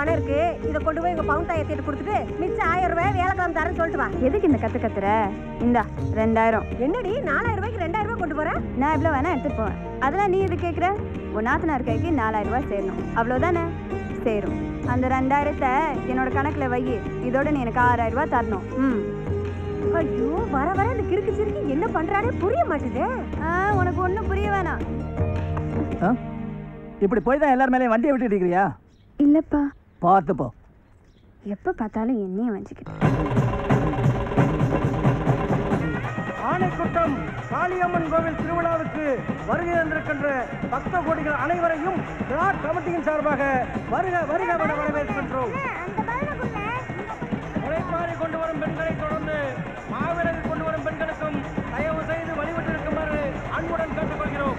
பணம் இருக்கு. இத கொண்டு போய் உங்க பவுண்டா ஏத்திட்டு கொடுத்துட்டு மிச்ச 1000 ரூபாய் வேலக்காம் தரேன்னு சொல்லிட்டு வா. எதுக்கு இந்த கத்து கத்துற? இந்தா 2000. என்னடி 4000 ரூபாய்க்கு 2000 ரூபாய் கொண்டு போற? நான் இவ்ளோ வேணா எடுத்து போறேன். அதெல்லாம் நீ எது கேக்குற? உன் நாத்தனார் கைக்கு 4000 ரூபாய் சேரணும். அவ்வளவுதானே? சேரும். அந்த 2000-ஐ என்னோட கணக்குல வை. இதோட நீ எனக்கு 6000 ரூபாய் தரணும். ம். ஐயோ வர வர இந்த கிறுக்கு சிறுக்கு என்ன பண்றானே புரிய மாட்டேதே. உனக்கு ஒண்ணும் புரிய வேணாம். இப்படி போய் தான் எல்லாரும் மேலே வண்டியை விட்டுட்டு இருக்கறியா? இல்லப்பா. பார்த்து போ. எப்ப பார்த்தாலும் என்னையே வஞ்சிக்கிட்டு. ஆனைக்குட்டம் காளியம்மன் கோவில் திருவிழாவுக்கு வருகை தந்திருக்கின்ற பக்த கோடிகள் அனைவரையும் திராட் கமிட்டியின் சார்பாக வருக வருக என வரவேற்கின்றோம். உழைப்பாளி கொண்டு வரும் பெண்களை தொடர்ந்து மாவீரர்கள் கொண்டு வரும் பெண்களுக்கும் தயவு செய்து வழிபட்டிருக்குமாறு அன்புடன் கேட்டுக்கொள்கிறோம்.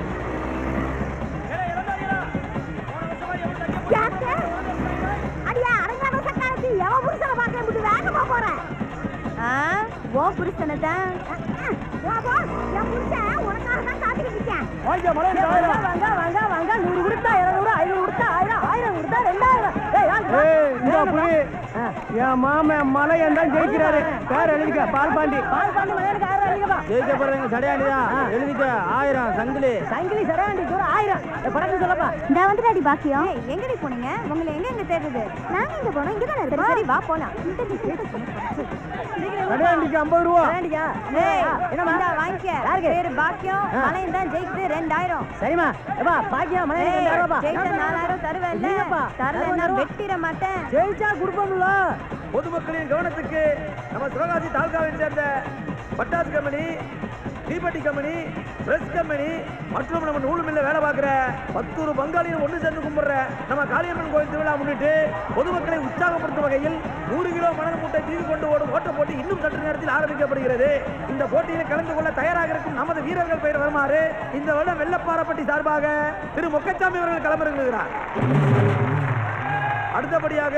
மலையன் தான் ஜெயிக்கிறாரு. பேர் எழுதிக்க பால்பாண்டி. பால்பாண்டி மலையனுக்கு 1000 எழுதிக்கப்பா. ஜெயிக்க போறீங்க சடையாண்டிதான் எழுதிக்க. 1000 சங்கிலி. சங்கிலி சடையாண்டி தூரம் 1000. படக்கு சொல்லப்பா. நான் வந்துடாடி பாக்கியம். எங்கடி போனீங்க? உங்களை எங்க தேடுது? நாங்க இங்க போனோம். இங்க தான இருக்கு. சரி வா போலாம். சடையாண்டிக்கு 50 ரூபாய். சடையாண்டியா? ஏய் என்னமா வாங்கிக்க. பேர் பாக்கியம். மலையன் தான் ஜெயிக்குது 2000. சரிமா. ஏப்பா பாக்கியம் மலையனுக்கு 2000 ரூபாய். ஜெயிச்சா 4000 தருவேல்ல. இல்லப்பா. தரலன்னா வெட்டிர மாட்டேன். ஜெயிச்சா குடுப்பம்ல. பொதுமக்களின் கவனத்துக்கு நம்ம சிவகாசி தாலுகாவை சேர்ந்த பட்டாசு கம்பெனி, தீப்பெட்டி கம்பெனி, பிரஸ் கம்பெனி மற்றும் நம்ம நூல் மில்ல வேலை பார்க்குற 10 பங்காளிகள் ஒன்று சேர்ந்து கும்பிட்ற நம்ம காளியம்மன் கோயில் திருவிழா முன்னிட்டு பொதுமக்களை உற்சாகப்படுத்தும் வகையில் 100 கிலோ மணல் மூட்டை தீர்வு கொண்டு ஓடும் ஓட்டப் போட்டி இன்னும் சற்று நேரத்தில் ஆரம்பிக்கப்படுகிறது. இந்த போட்டியில் கலந்து கொள்ள தயாராக இருக்கும் நமது வீரர்கள் பெயர் வருமாறு இந்த வருடம் வெள்ளப்பாரப்பட்டி சார்பாக திரு மொக்கச்சாமி அவர்கள் களமிறங்குகிறார். அடுத்தபடியாக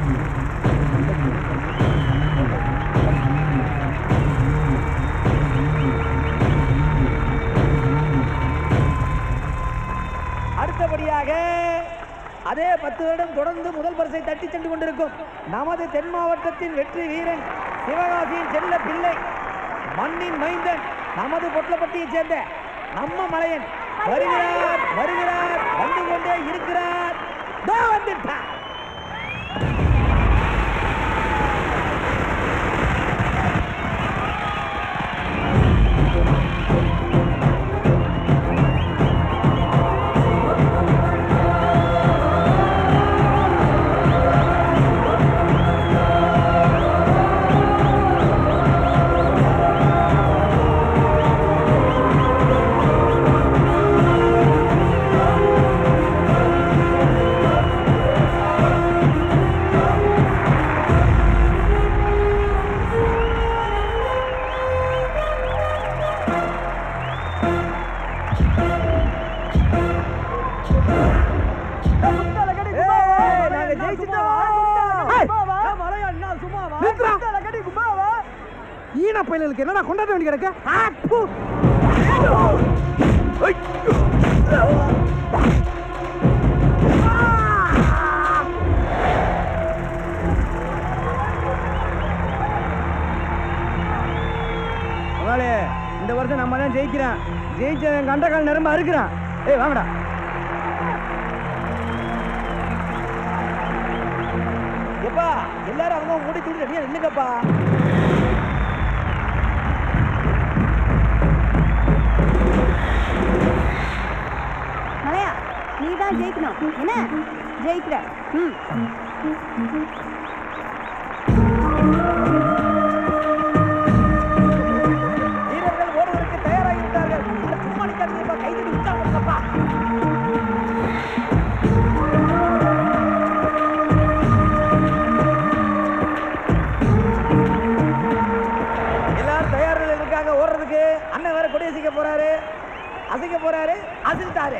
அதே 10 வருடம் தொடர்ந்து முதல் பரிசை தட்டி சென்று கொண்டிருக்கும் நமது தென் மாவட்டத்தின் வெற்றி வீரன், சிவகாசியின் செல்ல பிள்ளை, மண்ணின் மைந்தன், நமது பொட்டலப்பட்டியை சேர்ந்த நம்ம மலையன் வருகிறார் வருகிறார் வந்து கொண்டே இருக்கிறார். தோ வந்துட்டார். என்னடா கொண்டாட வேண்டிய கிடக்கு? இந்த வருஷம் நம்ம தான் ஜெயிக்கிறேன். ஜெயிச்ச கண்டகால் நெரும்ப அறுக்கிறான். ஏய் வாங்கடா. எப்பா எல்லாரும் அவங்க மூடி தூடி ரெடியா நில்லுங்கப்பா. ஜெயிக்கணும் என்ன ஜெயிக்கிற. வீரர்கள் ஒருவருக்கு தயாராகிவிட்டார்கள். கைது விட்டாங்கப்பா. எல்லாரும் தயாரில் இருக்காங்க ஓடுறதுக்கு. அண்ணன் வேற கொடியசிக்க போறாரு. அடிக்க போறாரு அசிட்டாரு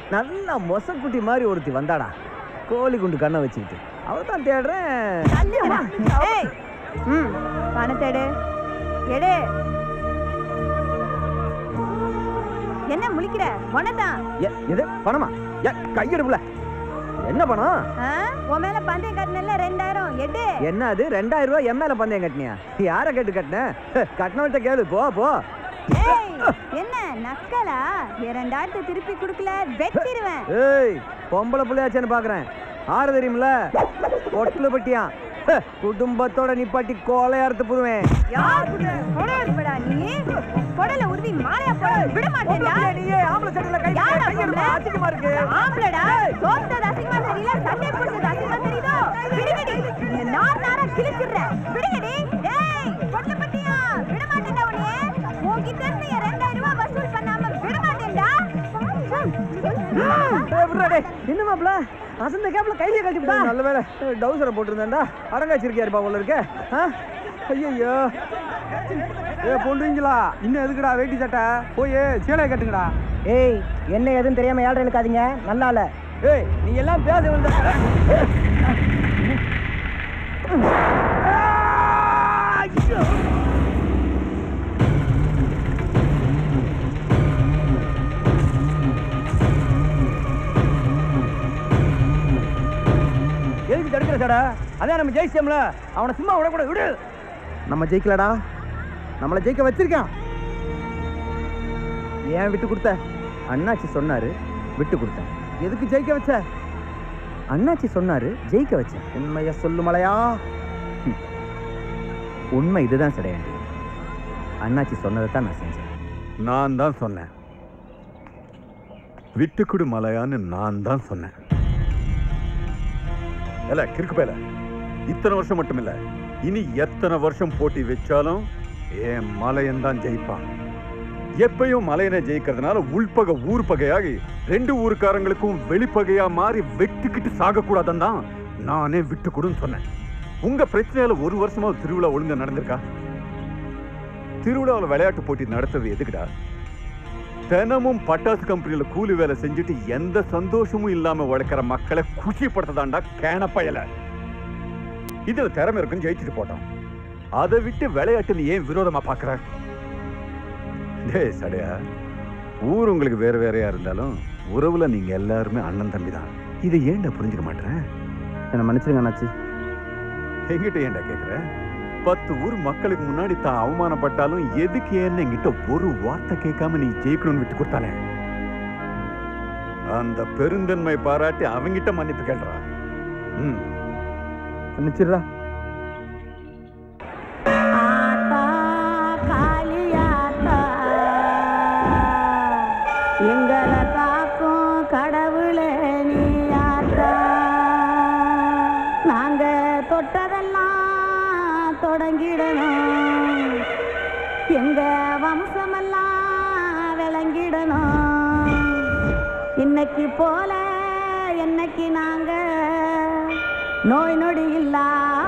நல்ல மொசக்குட்டி மாதிரி ஒருத்தி வந்தாடா, கோழி குண்டு கண்ணை வச்சுக்கிட்டு. அவதான் தேடுறேன். என்ன முழிக்கிற? பணமா? கையெடுப்புல என்ன பணம்? உன் மேல பந்தயம் கட்டின 2000. எடு. என்ன அது 2000 ரூபாய் என் மேல பந்தயம் கட்டினியா? யார கேட்டு கட்டின? கட்டினவர்கிட்ட கேளு. போ போ. என்ன நக்கலா? 2000 திருப்பி குடுக்கல வெட்டிடுவேன். ஏய், பொம்பளை புள்ளையாச்சேன்னு பாக்குறேன். ஆறு தெரியும்ல, ஒட்டுல பட்டியா குடும்பத்தோட நிப்பாட்டி கோலையா அறுத்து போடுவேன். என்ன மாப்பிள்ள அசந்த கேப்ல கையில கட்டிவிட்டா? நல்ல வேளை டவுசரை போட்டிருந்தேன்டா, அடங்காச்சிருக்கியாருப்பா உள்ள இருக்க. ஐயோ, ஏ பொண்ணுங்களா, இன்னும் எதுக்குடா வேட்டி சட்டை? போய் சேலையை கட்டுங்கடா. ஏய், என்ன எதுன்னு தெரியாம ஏழரை இழுக்காதீங்க, நல்லா இல்லை. ஏய், நீங்க எல்லாம் பேச வந்த உண்மை இதுதான் சடையாண்டி. அண்ணாச்சி சொன்னதான் நான் செஞ்சேன். நான் தான் சொன்னேன் விட்டு கொடு மலையான்னு. நான் தான் சொன்னேன். கிறுக்கு பேல, இத்தனை வருஷம் மட்டும் இல்ல, இனி எத்தனை வருஷம் போட்டி வச்சாலும் ஏன் மலையன் தான் ஜெயிப்பான். எப்பயும் மலையனை ஜெயிக்கிறதுனால உள்பகை ஊர்பகையாகி ரெண்டு ஊருக்காரங்களுக்கும் வெளிப்பகையா மாறி வெட்டுக்கிட்டு சாகக்கூடாதுன்னு தான் நானே விட்டு கொடுன்னு சொன்னேன். உங்க பிரச்சனையில ஒரு வருஷமா திருவிழா ஒழுங்கா நடந்திருக்கா? திருவிழாவில் விளையாட்டு போட்டி நடத்துறது எதுக்குடா? தினமும் பட்டாசு கம்பெனியில கூலி வேலை செஞ்சுட்டு எந்த சந்தோஷமும் இல்லாம உழைக்கிற மக்களை குஷிப்படுத்ததாண்டா கேன பயல. இதுல திறமை இருக்குன்னு ஜெயிச்சுட்டு போட்டோம், அதை விட்டு விளையாட்டுன்னு ஏன் விரோதமா பாக்குற? சடையா, ஊர் உங்களுக்கு வேற வேறையா இருந்தாலும் உறவுல நீங்க எல்லாருமே அண்ணன் தம்பி தான். இதை ஏன்டா புரிஞ்சுக்க மாட்டேன்? என்ன மன்னிச்சிருங்க அண்ணாச்சி. எங்கிட்ட ஏன்டா கேக்குற? 10 ஊர் மக்களுக்கு முன்னாடி தான் அவமானப்பட்டாலும் எதுக்கு ஏன்னு என்கிட்ட ஒரு வார்த்தை கேட்காம நீ ஜெயிக்கணும்னு விட்டு கொடுத்தானே, அந்த பெருந்தன்மை பாராட்டி அவங்கிட்ட மன்னிப்பு கேள்றா. மன்னிச்சிடுறா. எங்களை காக்கும் கடவுளே நீ ஆத்தா. எங்க வம்சமெல்லாம் விளங்கிடணும். இன்னைக்கு போல என்னைக்கு நாங்க நோய் நொடி இல்லா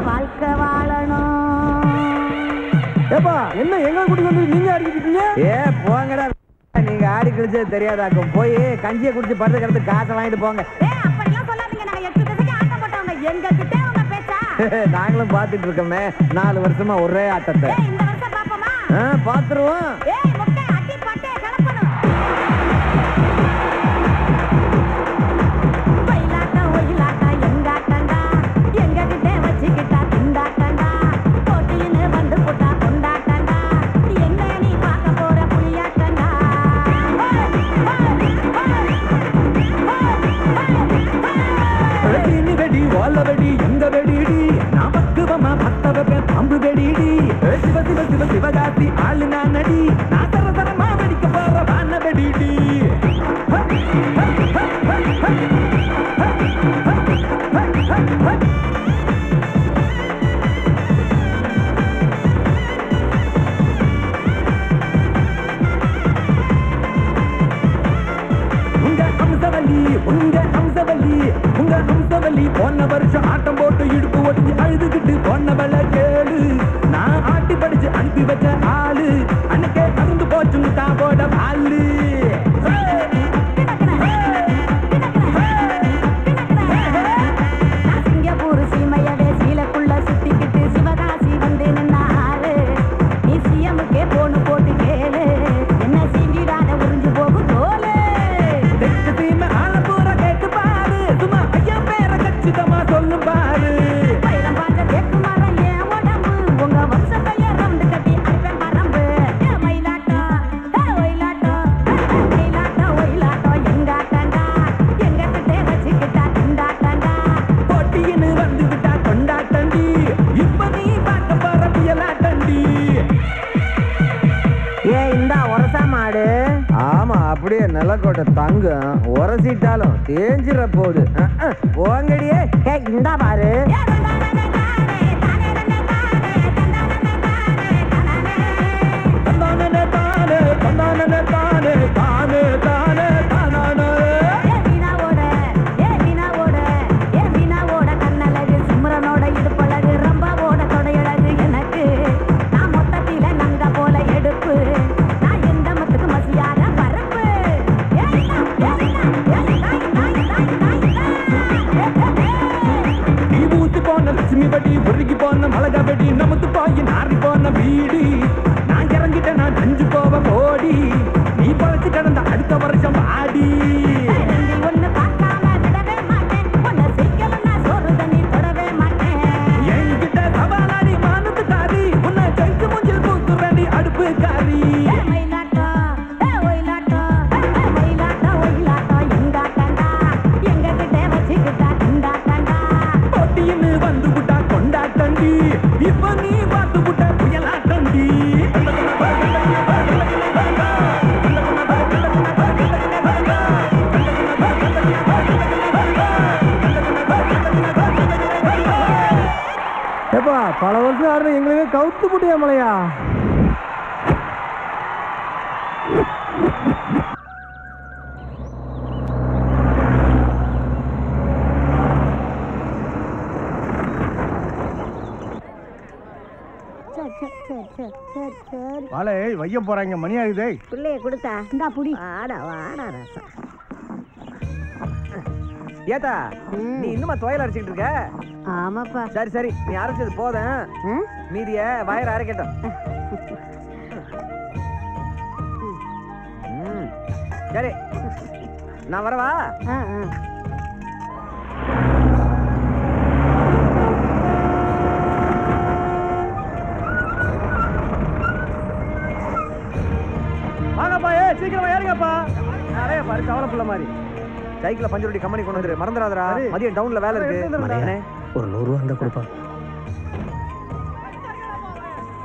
வாழ்க்கை வாழணும். ஏப்பா என்ன எங்க கூட்டு வந்து நீங்க அடிக்கிட்டீங்க? ஏ போங்கடா, நீங்க ஆடி கிழிச்சது தெரியாதாக்கும். போய் கஞ்சியை குடிச்சு படுத்து கிடந்து காசை வாங்கிட்டு போங்க. அப்படிலாம் சொல்லாதீங்க, நாங்க எட்டு திசைக்கு ஆட்ட போட்டவங்க. எங்க கிட்டே அவங்க பேச்சா நாங்களும் பாத்துட்டு இருக்கோமே 4 வருஷமா ஒரே ஆட்டத்தை. பாத்துருவோம். நிலக்கோட்டை தங்கம் உரசிட்டாலும் தேஞ்சிட போது. ஓங்கடியே இந்தா பாரு, பல வருஷம் ஆடுறது எங்களுக்கு கவுத்து போட்டியா மலையா. பாலை வைய போறாங்க, மணி ஆகுதே. பிள்ளைய கொடுத்தா இந்தா புடி ஆடா வாடா ரசம். ஏதா நீ இன்னுமா துவையல் அரைச்சிட்டு இருக்க? ஆமாப்பா. சரி சரி, நீ அரைச்சது போதும், மீதிய வயிறு அரைக்கட்டும். சரி நான் வரவா? வாங்கப்பா, ஏ சீக்கிரமா ஏறுங்கப்பா. நிறைய பாரு கவலைப்புள்ள மாதிரி சைக்கிள பஞ்சருட்டி கம்பெனி கொண்டு வந்துரு, மறந்துடாதடா. மதியம் டவுன்ல வேலை இருக்கு. ஒரு 100 ரூபா இருந்தா கொடுப்பா.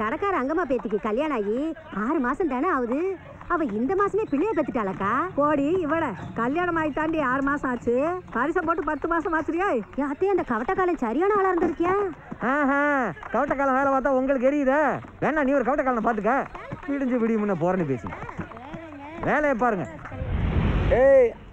கடக்கார அங்கமா பேத்திக்கு கல்யாணம் ஆகி 6 மாசம் தானே ஆகுது. அவ இந்த மாசமே பிள்ளைய பெத்துட்டாளக்கா. போடி இவள கல்யாணம் ஆகி தாண்டி 6 மாசம் ஆச்சு. பரிசை போட்டு 10 மாசம் ஆச்சுரியா. யாத்தையும் அந்த கவட்டக்காலம் சரியான ஆளா இருந்திருக்கியா? ஆஹா, கவட்டக்காலம் வேலை பார்த்தா உங்களுக்கு எரியுதா? வேணா நீ ஒரு கவட்டக்காலம் பாத்துக்க. பிடிஞ்சு விடி முன்ன போறேன்னு பேசி வேலையை பாருங்க. ஏய்,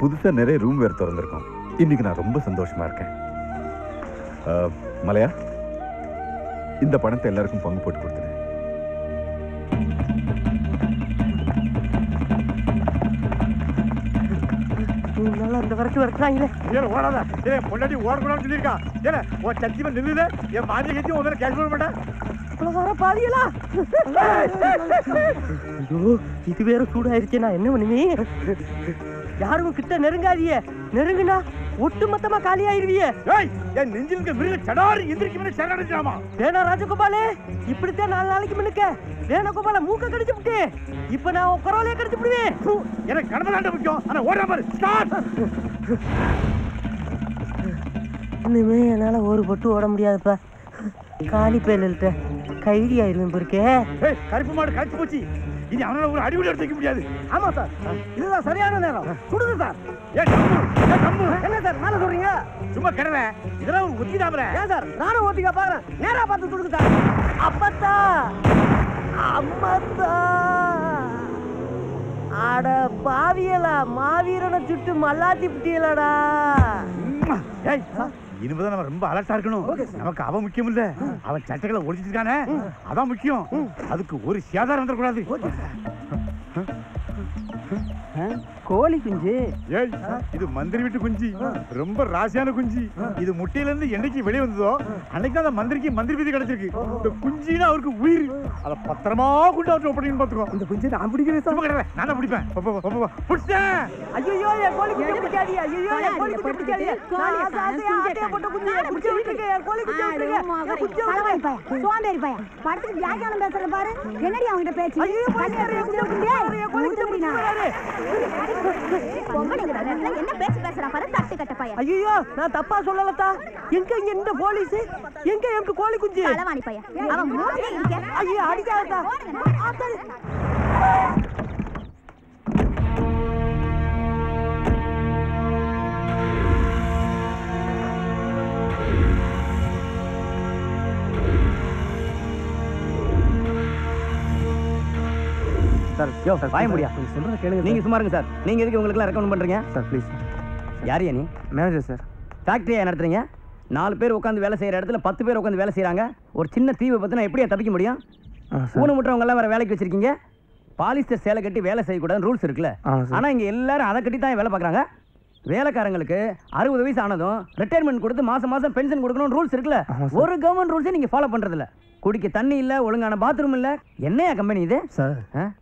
புதுசாக நிறைய ரூம் வேறு திறந்துருக்கோம். இன்றைக்கி நான் ரொம்ப சந்தோஷமாக இருக்கேன். மலையா, இந்த பணத்தை எல்லாருக்கும் பங்கு போட்டு கொடுத்துரு. இந்த வரைக்கும் இருக்கிறாங்களே ஓடாத. பொண்டாட்டி ஓடக்கூடாதுன்னு சொல்லியிருக்கா. ஏன்னா உன் சத்தியமாக நில்லுது. என் பாதியை கட்சி உங்களை கேஷ் பண்ண மாட்டேன். இது வேற சூடாயிருச்சே. நான் என்ன பண்ணுமே? யாரும் கிட்ட நெருங்காதிய. நெருங்குனா ஒட்டு மொத்தமா காலி ஆயிருவிய. என் நெஞ்சிலுக்கு மிருக சடாரி எந்திரிக்கு முன்ன சரணடைஞ்சாமா. வேணா ராஜகோபாலே, இப்படித்தான் 4 நாளைக்கு முன்னுக்க வேணா கோபால மூக்க கடிச்சு விட்டு இப்ப நான் உக்கரோலையே கடிச்சு விடுவேன். எனக்கு கடமை தாண்ட முக்கியம். ஆனா ஓடுற பாரு. ஸ்டார்ட். இனிமே என்னால ஒரு பட்டு ஓட முடியாதுப்பா. காலி பேலிட்ட கைதி ஆயிருவேன் பொறுக்கே. கருப்பு மாடு கடிச்சு போச்சு. இனி அவனால ஒரு அடி கூட எடுத்துக்க முடியாது. ஆமா சார், இதுதான் சரியான நேரம். கொடுங்க சார். என்ன சார் மேல சொல்றீங்க? சும்மா கிடவே. இதெல்லாம் ஒரு ஒத்திதாமல. ஏன் சார்? நானும் ஓட்டிக்க பாக்குறேன். நேரா பார்த்து கொடுங்க சார். அப்பத்தா அம்மத்தா ஆட பாவியலா மாவீரனை சுட்டு மல்லாத்தி பிட்டியலடா. இனிமேதான் நம்ம ரொம்ப அலர்ட்டா இருக்கணும். நமக்கு அவன் முக்கியம் இல்ல, அவன் சட்டைகளை ஒழிச்சிட்டு இருக்கானே அதான் முக்கியம். அதுக்கு ஒரு சேதாரம் வந்துடக்கூடாது. கோழி குஞ்சு. ஏய், இது மந்திரி வீட்டு குஞ்சு. ரொம்ப ராசியான குஞ்சு. இது முட்டையில இருந்து என்னைக்கு வெளியே வந்ததோ அன்னைக்கு அந்த மந்திரிக்கு மந்திரி வீதி கிடைச்சிருக்கு. இந்த குஞ்சுன்னா அவருக்கு உயிர். அதை பத்திரமா கொண்டு அவற்றை ஒப்படைக்கணும்னு பார்த்துக்கோ. இந்த குஞ்சு நான் பிடிக்கிறேன். சொல்ல கிடையாது, நான் தான் பிடிப்பேன். பிடிச்சேன். ஐயோ என் கோழி குஞ்சு பிடிக்காதியா. ஐயோ என் கோழி குஞ்சு பிடிக்காதியா. சோம்பேறி பையன் படத்துக்கு வியாக்கியானம் பேசுற பாரு. என்னடி அவங்கிட்ட பேச்சு? என்ன பேச்சு பேசுறா பாரு. தட்டு கட்ட பையன். ஐயோ நான் தப்பா சொல்லலதா. எங்க இங்க இந்த போலீஸ்? எங்க எங்க கோழி குஞ்சு? அளவாணி பையன் அவன் மூஞ்சி இங்க. ஐயோ அடிக்காதடா. சார், யோ சார், வாய முடியா. சொல்றத கேளுங்க. நீங்க சும்மா இருங்க சார். நீங்க எதுக்கு உங்களுக்கு எல்லாம் ரெக்கமெண்ட் பண்றீங்க சார்? ப்ளீஸ். யாரியா நீ? Manager sir. ஃபேக்டரியா நடத்துறீங்க? 4 பேர் உட்காந்து வேலை செய்யற இடத்துல 10 பேர் உட்காந்து வேலை செய்யறாங்க. ஒரு சின்ன தீவை பத்தினா எப்படியா தப்பிக்க முடியும்? ஊனு முற்றவங்க எல்லாம் வேற வேலைக்கு வச்சிருக்கீங்க. பாலிஸ்டர் சேலை கட்டி வேலை செய்யக்கூடாதுன்னு ரூல்ஸ் இருக்குல்ல. ஆனா இங்க எல்லாரும் அதை கட்டி தான் வேலை பாக்குறாங்க. வேலைக்காரங்களுக்கு 60 வயசு ஆனதும் ரிட்டையர்மெண்ட் கொடுத்து மாசம் மாசம் பென்ஷன் கொடுக்கணும்னு ரூல்ஸ் இருக்குல்ல. ஒரு கவர்மெண்ட் ரூல்ஸே நீங்க ஃபாலோ பண்றது இல்ல. குடிக்க தண்ணி இல்ல, ஒழுங்கான பாத்ரூம் இல்ல. என்னையா கம்பெனி இது? சார் சார்,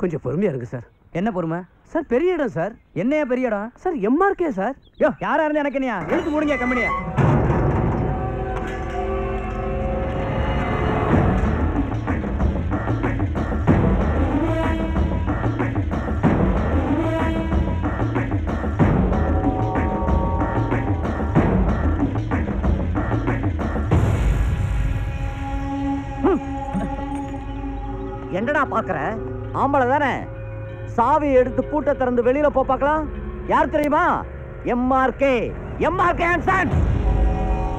கொஞ்சம் பொறுமையா இருக்கு சார். என்ன பொறுமை சார்? பெரிய இடம் சார். என்னையா பெரிய இடம் சார்? MRK sir. யோ யாரா இருந்தா எனக்கு என்னையா? எழுத்து மூடுங்க கம்பெனியா. என்னடா பாக்குற? ஆம்பளை தானே. சாவி எடுத்து பூட்டை திறந்து வெளியில போ பார்க்கலாம். யார் தெரியுமா? எம்ஆர்கே. எம்ஆர்கே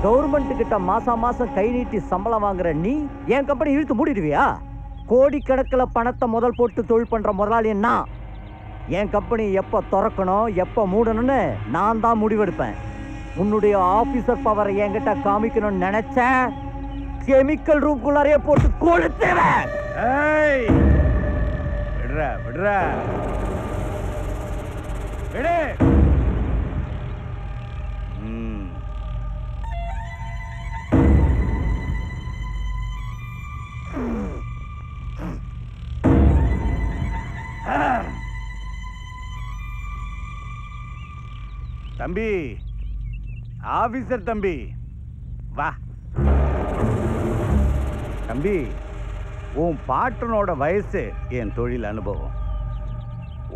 கவர்மெண்ட் கிட்ட மாசா மாசம் கை நீட்டி சம்பளம் வாங்குற நீ என் கம்பெனி இழுத்து மூடிடுவியா? கோடிக்கணக்கில் பணத்தை முதல் போட்டு தொழில் பண்ற முதலாளின்னா என் கம்பெனி எப்ப திறக்கணும் எப்ப மூடணும்னு நான் தான் முடிவெடுப்பேன். உன்னுடைய ஆபீசர் பவரை என்கிட்ட காமிக்கணும்னு நினைச்ச கெமிக்கல் ரூம்குள்ளாரையே போட்டு கொளுத்துவேன். தம்பி, ஆபீசர் தம்பி, வா தம்பி. உன் பாட்டனோட வயசு என் தொழில் அனுபவம்.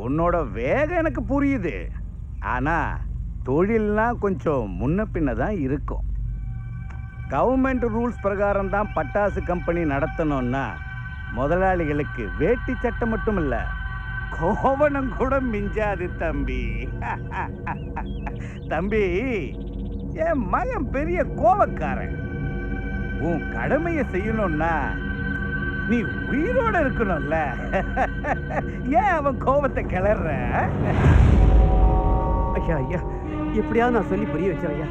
உன்னோட வேகம் எனக்கு புரியுது. ஆனால் தொழில்லாம் கொஞ்சம் முன்ன பின்ன தான் இருக்கும். கவர்மெண்ட் ரூல்ஸ் பிரகாரம் தான் பட்டாசு கம்பெனி நடத்தணும்னா முதலாளிகளுக்கு வேட்டி சட்டை மட்டும் இல்லை, கோவணம் கூட மிஞ்சாது தம்பி. தம்பி, என் மகன் பெரிய கோவக்காரன். உன் கடமையை செய்யணும்னா நீ உயிரோட இருக்கணும்ல. ஏன் அவன் கோபத்தை கிளற? ஐயா ஐயா, எப்படியாவது நான் சொல்லி புரிய வச்சேன் ஐயா.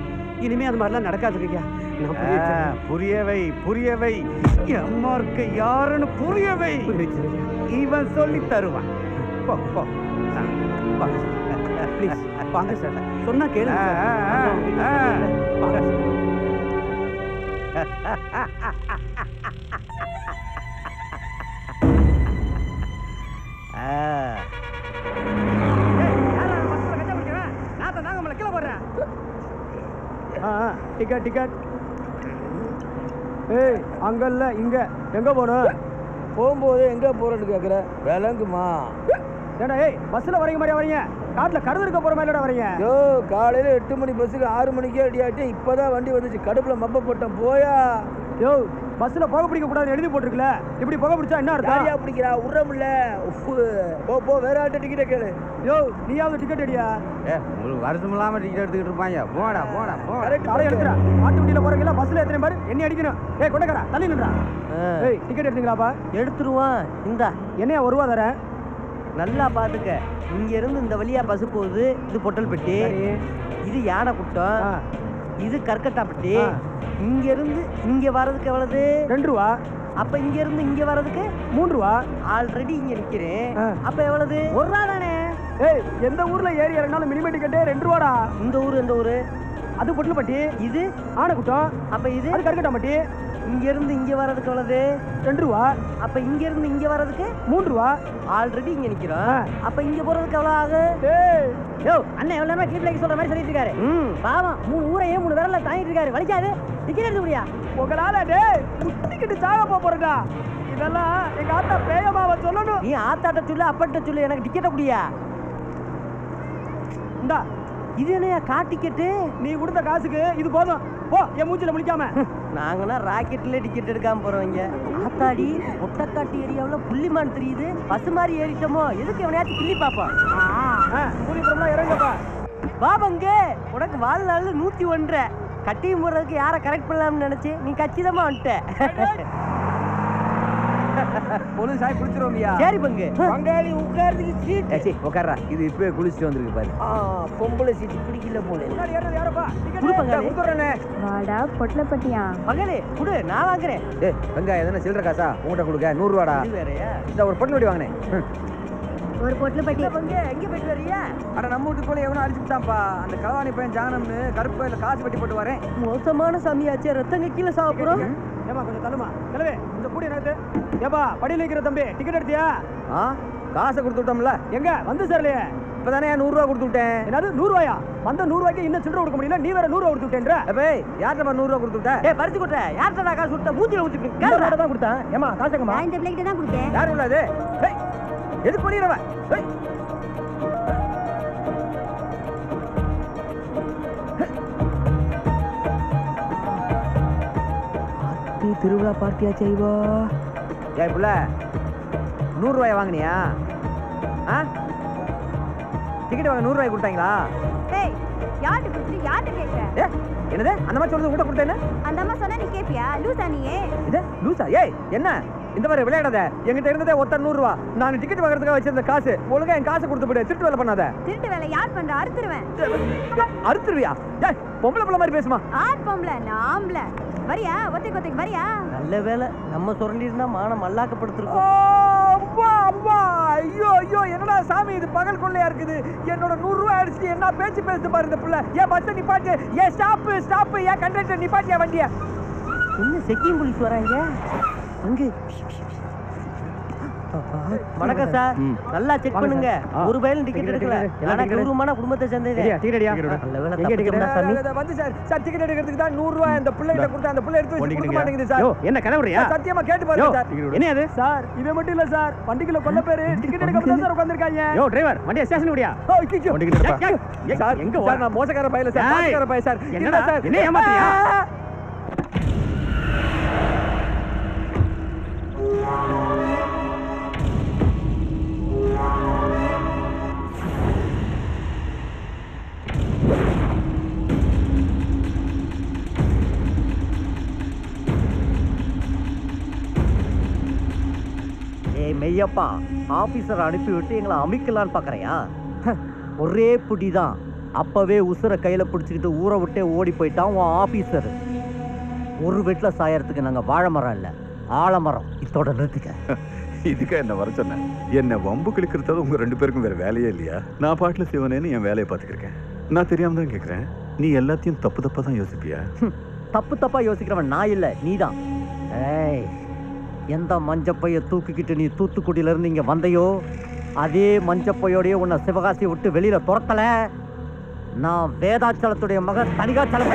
இனிமே அது மாதிரிலாம் நடக்காது ஐயா. புரியவை புரியவை, அம்மாருக்கு யாருன்னு புரியவை. இவன் சொல்லி தருவான். வாங்க சார், சொன்னா கேளு. Ticket ticket. ஏய், அங்கல்ல இங்க எங்க போறோம்? போகும்போது எங்க போறன்னு கேக்குற? விளங்குமா? ஏடா ஏய், பஸ்ல வரீங்க மாதிரியா வரீங்க? காட்டுல கருது இருக்க போற மாதிரிடா வரீங்க? யோ, காலையில 8 மணி பஸ்ஸுக்கு 6 மணிக்கே அடியாட்டி இப்பதான் வண்டி வந்துச்சு. கடுப்புல மப்ப போட்டேன் போயா. யோ, பஸ்ல புகை பிடிக்க கூடாது எழுதி போட்டிருக்கல. இப்படி புகை பிடிச்சா என்ன அர்த்தம்? யாரியா பிடிக்கிறா? உறமில்ல. போ போ, வேற ஆட்ட டிக்கெட்டை கேளு. யோ, நீயாவது டிக்கெட் அடியா. ஏ, உங்களுக்கு வருஷம் இல்லாம டிக்கெட் எடுத்துக்கிட்டு இருப்பாங்க. போடா போடா போ. காலை எடுக்கிறா. ஆட்டு வண்டியில போறீங்களா? பஸ்ல எத்தனை பேர் என்ன அடிக்கணும்? ஏய் கொண்டக்கடா, தள்ளி நின்றா. ஏய், டிக்கெட் எடுத்துங்களாப்பா. எடுத்துருவான். இந்த என்னையா ஒரு ரூபா தரேன். நல்லா பாத்துக்க. இங்க இருந்து இந்த வழியா பஸ் போகுது. இது பொட்டல் பெட்டி, இது யானை குட்டம், இது கற்கட்டா பெட்டி. இங்க இருந்து இங்க வர்றதுக்கு எவ்வளவு? 2 ரூபா. அப்ப இங்க இருந்து இங்க வர்றதுக்கு 3 ரூபா. ஆல்ரெடி இங்க நிக்கிறேன். அப்ப எவ்வளவு? 1 ரூபா தானே. ஏய், எந்த ஊர்ல ஏறி இறங்கினாலும் மினிமம் டிக்கெட்டே 2 ரூபாடா. இந்த ஊரு எந்த ஊரு? அது பொட்டல் பெட்டி, இது யானை குட்டம், அப்ப இது கற்கட்டா பெட்டி. இங்க இருந்து இங்க வரதுக்கு எவ்வளவு? 2 ரூபா. அப்ப இங்க இருந்து இங்க வரதுக்கு 3 ரூபா. ஆல்ரெடி இங்க நிக்கிறோம். அப்ப இங்க போறதுக்கு எவ்வளவு ஆகு? யோ, அண்ணன் எவ்வளவு நேரம் டீப்லைக்கு சொல்ற மாதிரி சொல்லிட்டு இருக்காரு. பாவம், 3 ஊரையே 3 விரல்ல தாங்கிட்டு இருக்காரு. வலிக்காது? டிக்கெட் எடுத்து முடியா உங்களால? டேய், டிக்கெட் சாக போறடா. இதெல்லாம் எங்க ஆத்தா பேயமாவ சொல்லணும். நீ ஆத்தாட்ட சொல்லு, அப்பட்ட சொல்லு, எனக்கு டிக்கெட் குடியா. இந்தா, இது என்னையா காட்டிக்கெட்டு? நீ கொடுத்த காசுக்கு இது போதும். போ, என் மூஞ்சில முடிக்காம. நாங்கன்னா ராக்கெட்ல டிக்கெட் எடுக்காம போறவங்க. ஆத்தாடி, ஒட்டக்காட்டு ஏரியாவில் புள்ளிமான் தெரியுது. பசு மாதிரி ஏறிட்டோமோ, எதுக்கு எவனையாச்சும் கிள்ளி பார்ப்போம். புள்ளிபுரம்லாம் இறங்கப்பா. பாபங்கு, உனக்கு வாழ்நாள் 101. கட்டியும் போடுறதுக்கு யாரை கரெக்ட் பண்ணலாம்னு நினைச்சு நீ கச்சிதமா வந்துட்ட. போலீசாய் குளிச்சிருவோம்யா. சரி பங்கு, பங்காளி உட்கார்றதுக்கு சீட். சரி உட்கார்றா. இது இப்பவே குளிச்சிட்டு வந்திருக்கு பாரு. பொம்பளை சீட் பிடிக்கல போல. முன்னாடி யாரோ யாரோப்பா குடு பங்காளி குடுறனே. வாடா பொட்டலப்பட்டியா பங்காளி குடு, நான் வாங்குறேன். டேய் பங்காளி, எதனா சில்லற காசா உன்கிட்ட கொடுக்க? 100 ரூபாடா. இது வேறயா? இந்த ஒரு பொட்டலப்பட்டி வாங்குனே. ஒரு பொட்டலப்பட்டி பங்கு எங்க போயிட்டு வரியா? அட, நம்ம வீட்டு போல எவனோ அடிச்சிட்டான்ப்பா. அந்த கலவாணி பையன் ஜானம்னு கருப்பு பையில காசு வெட்டி போட்டு வரேன். மோசமான சாமியாச்சே, ரத்தங்க கீழ சாவப்புறோம். ஏமா கொஞ்சம் தள்ளுமா கிளவே. கொஞ்சம் கூடி நேத்து. ஏப்பா, படியில் இருக்கிற தம்பி டிக்கெட் எடுத்தியா? ஆ, காசை கொடுத்து விட்டோம்ல. எங்க வந்து சேரலையே? இப்போ தானே 100 ரூபா கொடுத்து விட்டேன். என்னது 100 ரூபாயா? வந்த 100 ரூபாய்க்கு இன்னும் சில்லறை கொடுக்க முடியல. நீ வேற 100 ரூபா கொடுத்து விட்டேன்ற. ஏய், யார்கிட்ட 100 ரூபா கொடுத்து விட்டேன்? ஏய், பறிச்சு கொடுத்த யார்கிட்ட? நான் காசு கொடுத்த மூஞ்சில ஊத்திட்டு கேரளா தான் கொடுத்தேன். ஏமா காசுங்கம்மா, நான் இந்த பிளேக்கிட்ட தான் கொடுத்தேன். யார் உள்ளது? ஏய், எது பண்ணிரவ? ஏய், திருவிழா பார்ட்டியா செய்வா? ஏய் புள்ள, 100 ரூபாய் வாங்கினியா? ஆ, டிக்கெட் வாங்க 100 ரூபாய் கொடுத்தாங்களா? ஏய், யார்ட்ட கொடுத்து யார்ட்ட கேக்குற? ஏய், என்னது அந்த மாதிரி சொல்றது? கூட கொடுத்தேனே அந்த மாதிரி சொன்னா நீ கேப்பியா? லூசா நீயே. இது லூசா? ஏய், என்ன இந்த மாதிரி விளையாடாத. என்கிட்ட இருந்ததே ஒத்த 100 ரூபா. நான் டிக்கெட் வாங்குறதுக்காக வச்சிருந்த காசு. ஒழுங்கா என் காசை கொடுத்து போடு. திருட்டு வேலை பண்ணாத. திருட்டு வேலை யார் பண்ற? அறுத்துருவேன். அறுத்துருவியா? ஏய், பொம்பளை பிள்ளை மாதிரி பேசுமா. ஆட் பொம்பளை நாம்ல வரியா? ஒத்தைக்கு ஒத்தைக்கு வரியா? நல்ல வேலை நம்ம சுரண்டி இருந்தா மானம் அல்லாக்கப்படுத்திருக்கோம். என்னடா சாமி இது பகல் கொள்ளையா இருக்குது. என்னோட 100 ரூபா அடிச்சுட்டு என்ன பேச்சு பேசுது பாரு இந்த பிள்ளை. ஏன் பஸ்ஸை நிப்பாட்டு? ஏன் ஸ்டாப்பு ஸ்டாப்பு? ஏன் கண்டக்டர் நிப்பாட்டியா வண்டியா? இன்னும் செக்கிங் போலீஸ் வராங்க. அங்கே வணக்கம் சார், நல்லா செக் பண்ணுங்க. ஒரு பையில டிக்கெட் எடுக்கல, ஆனா கௌரவமான குடும்பத்தை சேர்ந்தது. டிக்கெட் எடுக்கற நல்ல வேளை டிக்கெட் சாமி வந்து சார். சார் டிக்கெட் எடுக்கிறதுக்கு தான் 100 ரூபாய் அந்த புள்ள கிட்ட கொடுத்து அந்த புள்ள எடுத்து வச்சு கொடுக்க மாட்டேங்குது சார். என்ன கனவுறியா? சத்தியமா கேட்டு பாருங்க சார். என்ன அது சார்? இது மட்டும் இல்ல சார், வண்டிக்குள்ள கொல்ல பேரு டிக்கெட் எடுக்கறதுக்கு தான் சார் உட்கார்ந்திருக்காங்க. யோ டிரைவர், வண்டிய ஸ்டேஷன் ஓடியா? ஓ கிக்கு வண்டிக்கு நிப்பா சார். எங்க சார்? நான் மோசக்கார பையில சார், மோசக்கார பைய சார். என்ன சார் என்ன ஏமாத்தியா? மெய்யப்பா, ஆபீசர் அனுப்பிவிட்டு எங்களை அமைக்கலான்னு பாக்குறியா? ஒரே புடிதான். அப்பவே உசுர கையில பிடிச்சுக்கிட்டு ஊரை விட்டே ஓடி போயிட்டான் உன் ஆபீசர். ஒரு வீட்டுல சாயறதுக்கு நாங்க வாழைமரம் இல்ல, ஆலமரம். இதோட நிறுத்துக்க. இதுக்கா என்ன வர சொன்ன? என்ன வம்பு கிழக்கிறது? உங்க ரெண்டு பேருக்கும் வேற வேலையே இல்லையா? நான் பாட்டுல சிவனேன்னு என் வேலையை பாத்துக்கிருக்கேன். நான் தெரியாம தான் கேக்குறேன், நீ எல்லாத்தையும் தப்பு தப்பா தான் யோசிப்பியா? தப்பு தப்பா யோசிக்கிறவன் நான் இல்ல, நீதான். ஏய், எந்த மஞ்சப்பைய தூக்கிக்கிட்டு நீ தூத்துக்குடியில இருந்து இங்க வந்தையோ, அதே மஞ்சப்பையோடய உன்னை சிவகாசி விட்டு வெளியில துரத்தல. நான் வேதாச்சலத்துடைய மகன் தனிகாச்சலம்.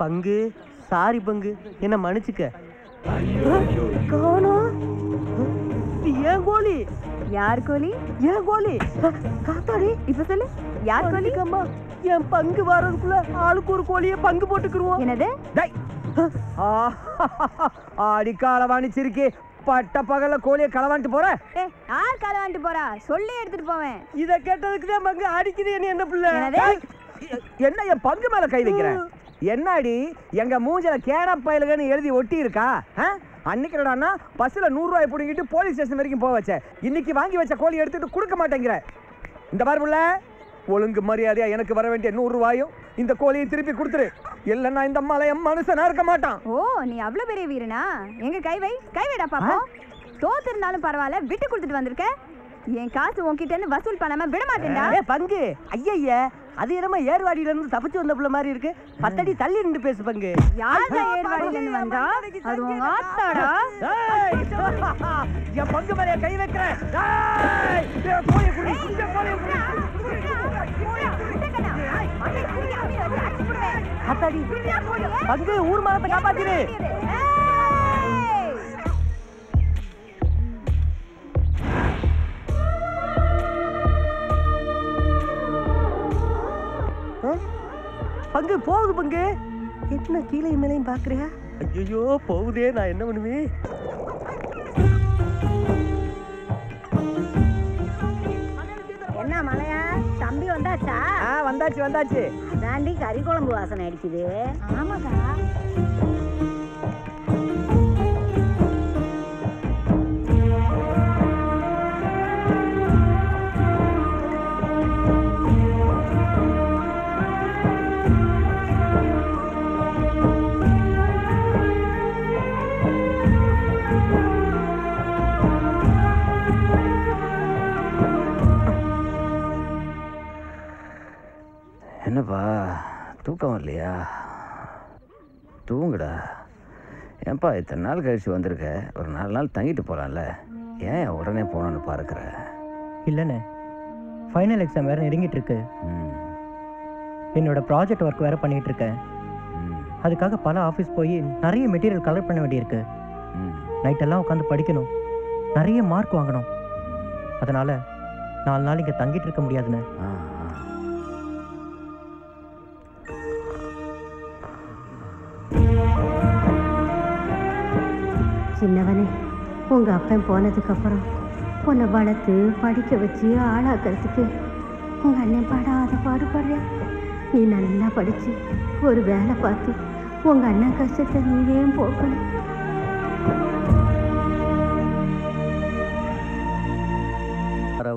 பங்கு சாரி பங்கு, என்ன மன்னிச்சுக்க. ஏன் கோலி? யார் கோலி? ஏன் கோலி? காத்தாடி இப்ப சொல்லு, யார் கோலி? அம்மா, என் பங்கு வர்றதுக்குள்ள ஆளுக்கு ஒரு கோழிய பங்கு போட்டுக்கிருவோம். என்னது அடிக்கால வாணிச்சிருக்கே, பட்ட பகல கோழியை களவாண்டு போற? யார் களவாண்டு போறா? சொல்லி எடுத்துட்டு போவேன். இத கேட்டதுக்குதான் பங்கு அடிக்குது. என்ன என்ன பிள்ளை என்ன என் பங்கு மேல கை வைக்கிறேன்? என்னாடி எங்க மூஞ்சில கேரா பயலுகன்னு எழுதி ஒட்டி இருக்கா? அன்னைக்கு என்னடான்னா பஸ்ல 100 ரூபாய் பிடிங்கிட்டு போலீஸ் ஸ்டேஷன் வரைக்கும் போக வச்ச. இன்னைக்கு வாங்கி வச்ச கோழி எடுத்துட்டு கொடுக்க மாட்டேங்கிற. இந்த மாதிரி பிள்ளை, ஒழுங்கு மரியாதையா எனக்கு வர வேண்டிய 100 ரூபாயும் இந்த கோழியை திருப்பி கொடுத்துரு. இல்லன்னா இந்த மலையன் மனுஷனா இருக்க மாட்டான். ஓ, நீ அவ்வளவு பெரிய வீரனா? எங்க கை வை, கை வைடா பாப்போம். தோத்திருந்தாலும் பரவாயில்ல, விட்டு கொடுத்துட்டு வந்திருக்க. என் காசு உன்கிட்ட இருந்து வசூல் பண்ணாம விட மாட்டேன்டா. ஏ பங்கு, ஐயையே, அது என்னமா ஏர்வாடியில இருந்து தப்பிச்சு வந்த புள்ள மாதிரி இருக்கு. 10 அடி தள்ளி நின்று பேசு பங்கு. யாரா ஏர்வாடியில இருந்து வந்தா? அது உங்க ஆத்தாடா. ஏய், என் பங்கு மேல கை வைக்கற. ஏய், கோழி குடி, கோழி குடி, கோழி குடிடா. ஏய், மச்சி குடி, அடி அடிக்குடா. ஆத்தாடி, பங்கு ஊர் மரத்தை காப்பாத்திரு. பங்கு போகுது பங்கு. என்ன கீழே மேலையும் பாக்குறியா? ஐயோ போகுதே, நான் என்ன பண்ணுவேன்? என்ன மலையா, தம்பி வந்தாச்சா? வந்தாச்சு வந்தாச்சு. தாண்டி கறி குழம்பு வாசனை அடிக்குது. ஆமாக்கா, என்னப்பா தூக்கம் இல்லையா? தூங்குடா. ஏன்ப்பா இத்தனை நாள் கழிச்சு வந்திருக்க, ஒரு 4 நாள் தங்கிட்டு போகலாம்ல, ஏன் உடனே போகணுன்னு பார்க்குற? இல்லைண்ணே, ஃபைனல் எக்ஸாம் வேறு நெருங்கிட்டு இருக்கு. என்னோட ப்ராஜெக்ட் ஒர்க் வேறு பண்ணிகிட்டு இருக்கேன். அதுக்காக பல ஆஃபீஸ் போய் நிறைய மெட்டீரியல் கலெக்ட் பண்ண வேண்டியிருக்கு. நைட்டெல்லாம் உட்காந்து படிக்கணும், நிறைய மார்க் வாங்கணும். அதனால் 4 நாள் இங்கே தங்கிட்டு இருக்க முடியாதுண்ணே. சின்னவனே, உங்க அப்பன் போனதுக்கு அப்புறம் உன்னை வளர்த்து படிக்க வச்சு ஆளாக்குறதுக்கு உங்க அண்ணன் பாடாத பாடுபடுற. நீ நல்லா படிச்சு ஒரு வேலை பார்த்து உங்க அண்ணன் கஷ்டத்தை நீயே போகணும். வர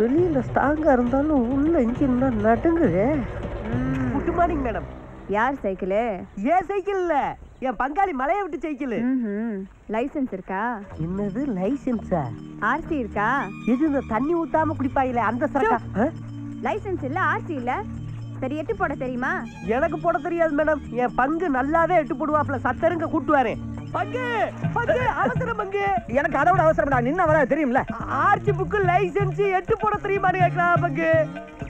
வெளியில ஸ்ட்ராங்கா இருந்தாலும் உள்ள இன்ஜின்னா நடுங்குதே. Good morning madam. யார் சைக்கிளு? ஏன் சைக்கிள் இல்ல, என் பங்காளி மலையை விட்டு சைக்கிள். லைசென்ஸ் இருக்கா? என்னது லைசென்ஸா? ஆர்சி இருக்கா? எது இந்த தண்ணி ஊத்தாம குடிப்பாயில அந்த சரக்கா? லைசென்ஸ் இல்ல, ஆர்சி இல்ல, சரி எட்டு போட தெரியுமா? எனக்கு போட தெரியாது மேடம். என் பங்கு நல்லாவே எட்டு போடுவாப்ல, சத்தருங்க கூட்டுவாரு. பங்கு பங்கு அவசரம் பங்கு, எனக்கு அதோட அவசரம்டா. நின்ன வர தெரியும்ல, ஆர்சி புக்கு லைசென்ஸ் எட்டு போட தெரியுமான்னு கேட்கல பங்கு.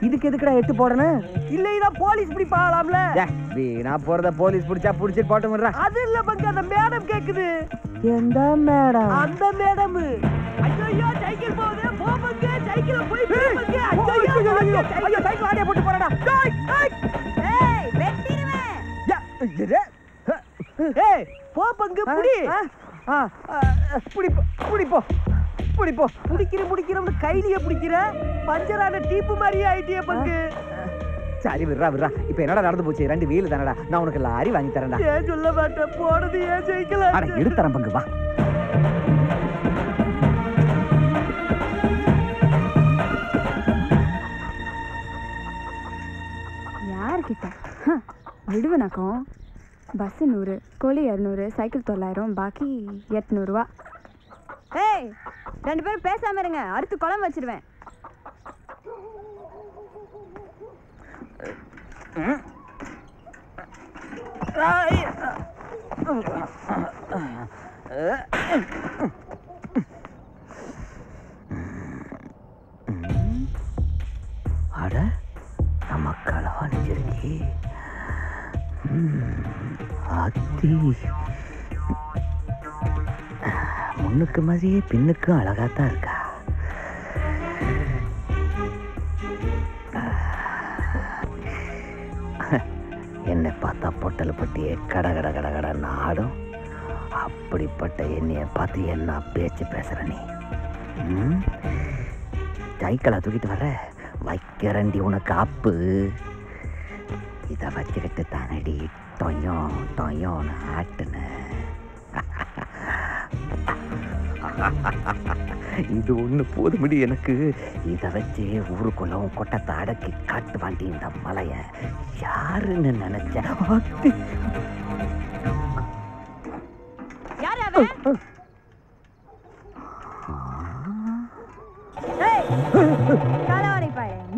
இதுக்கு எதுக்குடா எட்டு போடணும்? இல்ல இதா போலீஸ் பிடிப்பாங்களாம்ல. நான் போறத போலீஸ் பிடிச்சா பிடிச்சிட்டு போட்டோம்ன்றா. அது இல்ல பங்கு, அந்த மேடம் கேக்குது. எந்த மேடம்? அந்த மேடம். ஐயோ சைக்கிள் போகுது, போ பங்கு சைக்கிள போய் பங்கு. ஐயோ ஐயோ சைக்கிள் ஆடியே போட்டு போறடா. ஏய் வெட்டிடுவே. ஏய் ஏய் போ பங்கு புடி. புடி புடி போ புடி போ. புடிக்கிறோம்னு கையிலேயே பிடிக்கிற பஞ்சரான டீப்பு மாதிரியே ஆயிட்டியே பங்கு. சரி விடுறா விடுறா. இப்ப என்னடா நடந்து போச்சு? 2 வீல் தானடா. நான் உனக்கு லாரி வாங்கி தரேன்டா. ஏன் சொல்ல மாட்டேன்? போறது ஏன் சைக்கிளா? அட எடுத்துறேன் பங்கு வா. யார்கிட்ட விடுவனாக்கும்? பஸ்ஸு 100, கோழி 200, சைக்கிள் 900, பாக்கி 800 ரூபா. ஏய் 2 பேரும் பேசாம இருங்க, அறுத்து குளம் வச்சிருவேன். அட நம்ம கலவாணிச்சிருக்கி. அத்தி முன்னுக்கு மாதிரியே பின்னுக்கும் அழகாத்தான் இருக்கா. என்னை பார்த்தா பொட்டல் பட்டியே கட கட கட கட நாடும். அப்படிப்பட்ட என்னைய பார்த்து என்ன பேச்சு பேசுற நீ? சைக்கிளை தூக்கிட்டு வர வைக்கிறண்டி உனக்கு ஆப்பு. இதை வச்சுக்கிட்டு தானடி டொய்யோம் டொய்யோன்னு ஆட்டுன. இது ஒன்று போதுமிடி எனக்கு. இதை வச்சு ஊருக்குள்ளவும் கொட்டத்தை அடக்கி காட்டுவாண்டி இந்த மலையை. யாருன்னு நினைச்ச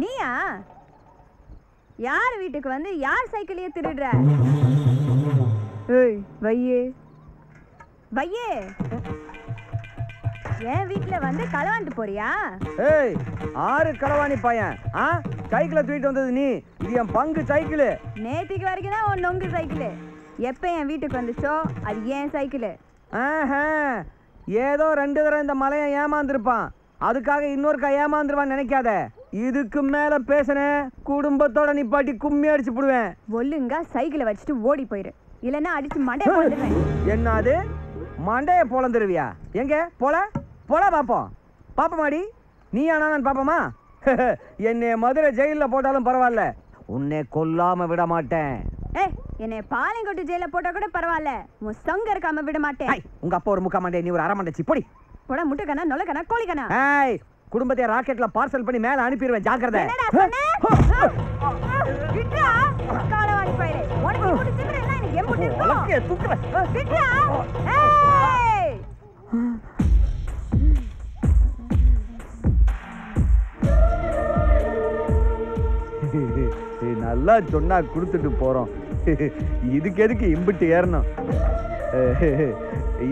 நீயா? யார் வீட்டுக்கு வந்து யார் சைக்கிளையே திருடுற? ஏய் வையே வையே, என் வீட்டுல வந்து களவாண்டு போறியா? ஏய் ஆறு களவாணி பையன், சைக்கிளை தூக்கிட்டு வந்தது நீ. இது என் பங்கு சைக்கிள். நேத்திக்கு வரைக்கும் தான் உன் நொங்கு சைக்கிள். எப்ப என் வீட்டுக்கு வந்துச்சோ அது என் சைக்கிள். ஏதோ 2 தடவை இந்த மலையை ஏமாந்துருப்பான், அதுக்காக இன்னொருக்கா ஏமாந்துருவான்னு நினைக்காத. இதுக்கு மேல பேசுன குடும்பத்தோட நிப்பாட்டி கும்மி அடிச்சு போடுவேன். ஒழுங்கா சைக்கிளை வச்சுட்டு ஓடி போயிரு, இல்லன்னா அடிச்சு மண்டைய போடுவேன். என்னது மண்டைய போலந்துருவியா? எங்க போல போல பாப்போம் பாப்பமாடி. நீ ஆனா நான் பாப்பமா? என்னை மதுரை ஜெயில போட்டாலும் பரவாயில்ல, உன்னை கொல்லாம விட மாட்டேன். என்னை பாலங்கோட்டு ஜெயில போட்டா கூட பரவாயில்ல, உன் சங்க இருக்காம விட மாட்டேன். உங்க அப்பா ஒரு முக்கா மண்டை, நீ ஒரு அரை மண்டை. போடி போட முட்டைக்கணா நொலக்கணா கோழிக்கணா. குடும்பத்தை ராக்கெட்ல பார்சல் பண்ணி மேல அனுப்பிடுவேன், ஜாக்கிரதை. நல்லா சொன்னா கொடுத்துட்டு போறோம், இதுக்கு எதுக்கு இம்பிட்டு ஏறணும்?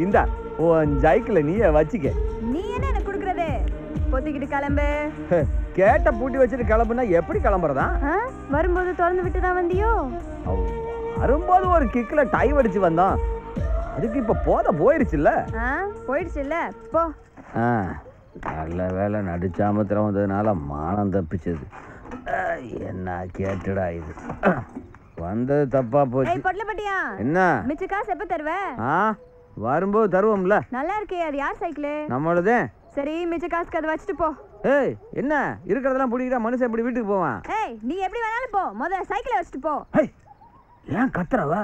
இந்தா உன் சைக்கிள நீயே வச்சுக்க. நீ என்ன எனக்கு கொடுக்கறதே? பொத்திக்கிட்டு கிளம்பு. கேட்ட பூட்டி வச்சுட்டு கிளம்புனா எப்படி கிளம்புறதா? வரும்போது திறந்து விட்டுதான் வந்தியோ? வரும்போது ஒரு கிக்ல டை அடிச்சு வந்தோம், அதுக்கு இப்ப போத போயிருச்சுல்ல. போயிடுச்சுல்ல போ. நல்ல வேலை நடிச்சாமத்திரம் வந்ததுனால மானம் தப்பிச்சது. என்ன கேட்டடா இது வந்தது தப்பா போச்சு. ஏய் பொட்டலப்பட்டியா என்ன மிச்ச காசு எப்ப தருவ? ஆ வரும்போது தருவோம்ல. நல்லா இருக்கே. யார் யார் சைக்கிள் நம்மளது? சரி மிச்ச காசு கத வச்சிட்டு போ. ஏய் என்ன இருக்குறதெல்லாம் புடிக்குடா மனுஷன் இப்படி வீட்டுக்கு போவான். ஏய் நீ எப்படி வேணாலும் போ, முத சைக்கிளை வச்சிட்டு போ. ஏய் ஏன் கத்துறவா?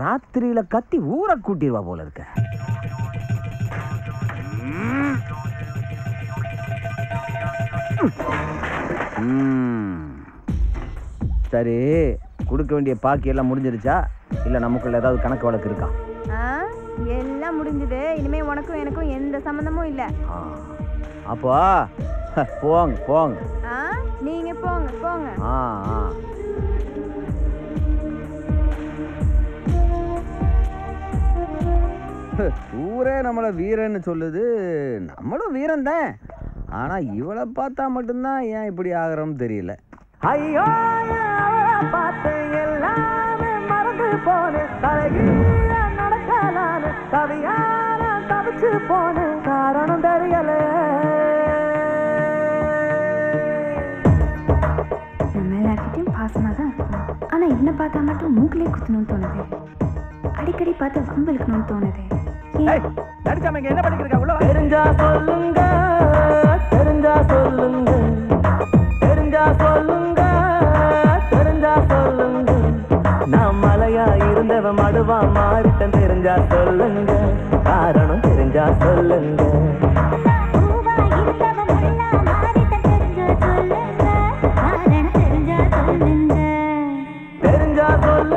ராத்திரியில கத்தி ஊரை கூட்டிடுவா போல இருக்க. சரி கொடுக்க வேண்டிய பாக்கி எல்லாம் முடிஞ்சிருச்சா இல்ல நமக்குள்ள ஏதாவது கணக்கு வழக்கு இருக்கா? எல்லாம் முடிஞ்சது, இனிமே உனக்கும் எனக்கும் எந்த சம்பந்தமும் இல்ல. அப்போ போங்க போங்க, நீங்க போங்க போங்க. ஊரே நம்மள வீரன்னு சொல்லுது, நம்மளும் வீரன் தான். ஆனா இவளை பார்த்தா மட்டும்தான் ஏன் இப்படி ஆகிறோம் தெரியல. ஐயோ பார்த்து எல்லாமே மறந்து போனேன், தலைகீழ நடக்கலானு தவியான தவிச்சு போனேன், காரணம் தெரியல. நம்ம எல்லார்கிட்டையும் பாசமா தான் இருக்கணும், ஆனா என்ன பார்த்தா மட்டும் மூக்கிலே குத்தணும்னு தோணுது, அடிக்கடி பார்த்து வம்பலுக்கணும்னு தோணுது. என்ன பண்ணிக்கிறீங்க உள்ள? தெரிஞ்சா சொல்லுங்க, தெரிஞ்சா சொல்லுங்க, தெரிஞ்சா சொல்லுங்க, தெரிஞ்சா சொல்லுங்க. நான் மலையா இருந்தவன் மடுவா மாறிட்டன், தெரிஞ்சா சொல்லுங்க, காரணம் தெரிஞ்சா சொல்லுங்க. தெரிஞ்சா சொல்லுங்க, தெரிஞ்சா சொல்லுங்க.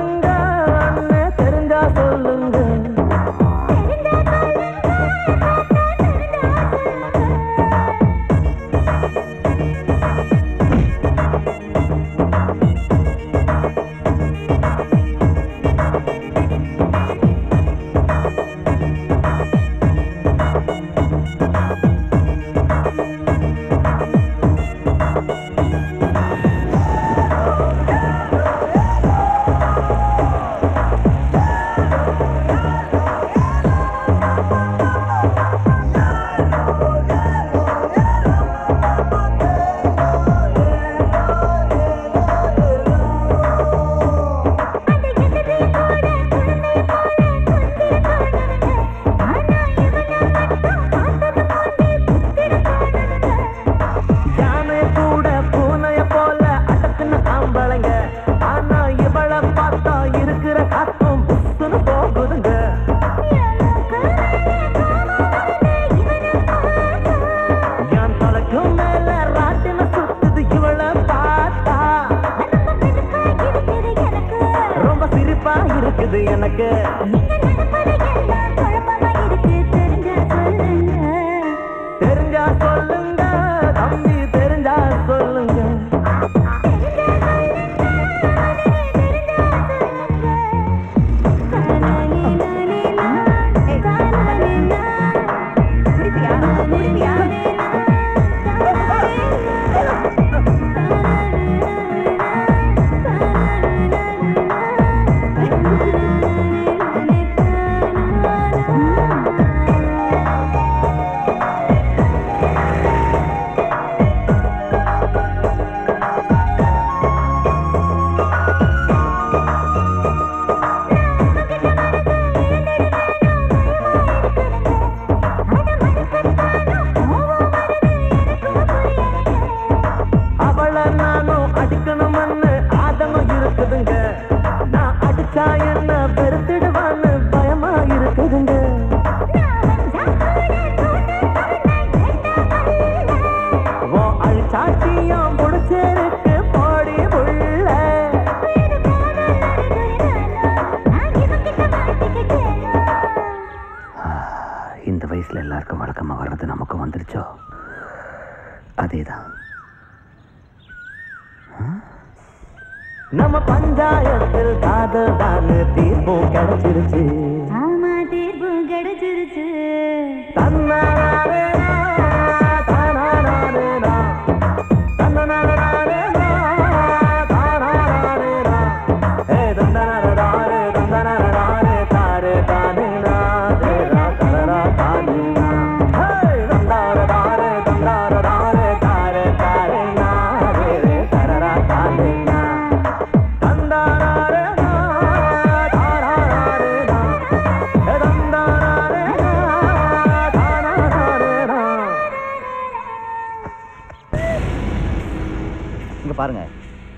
பாருங்கள்,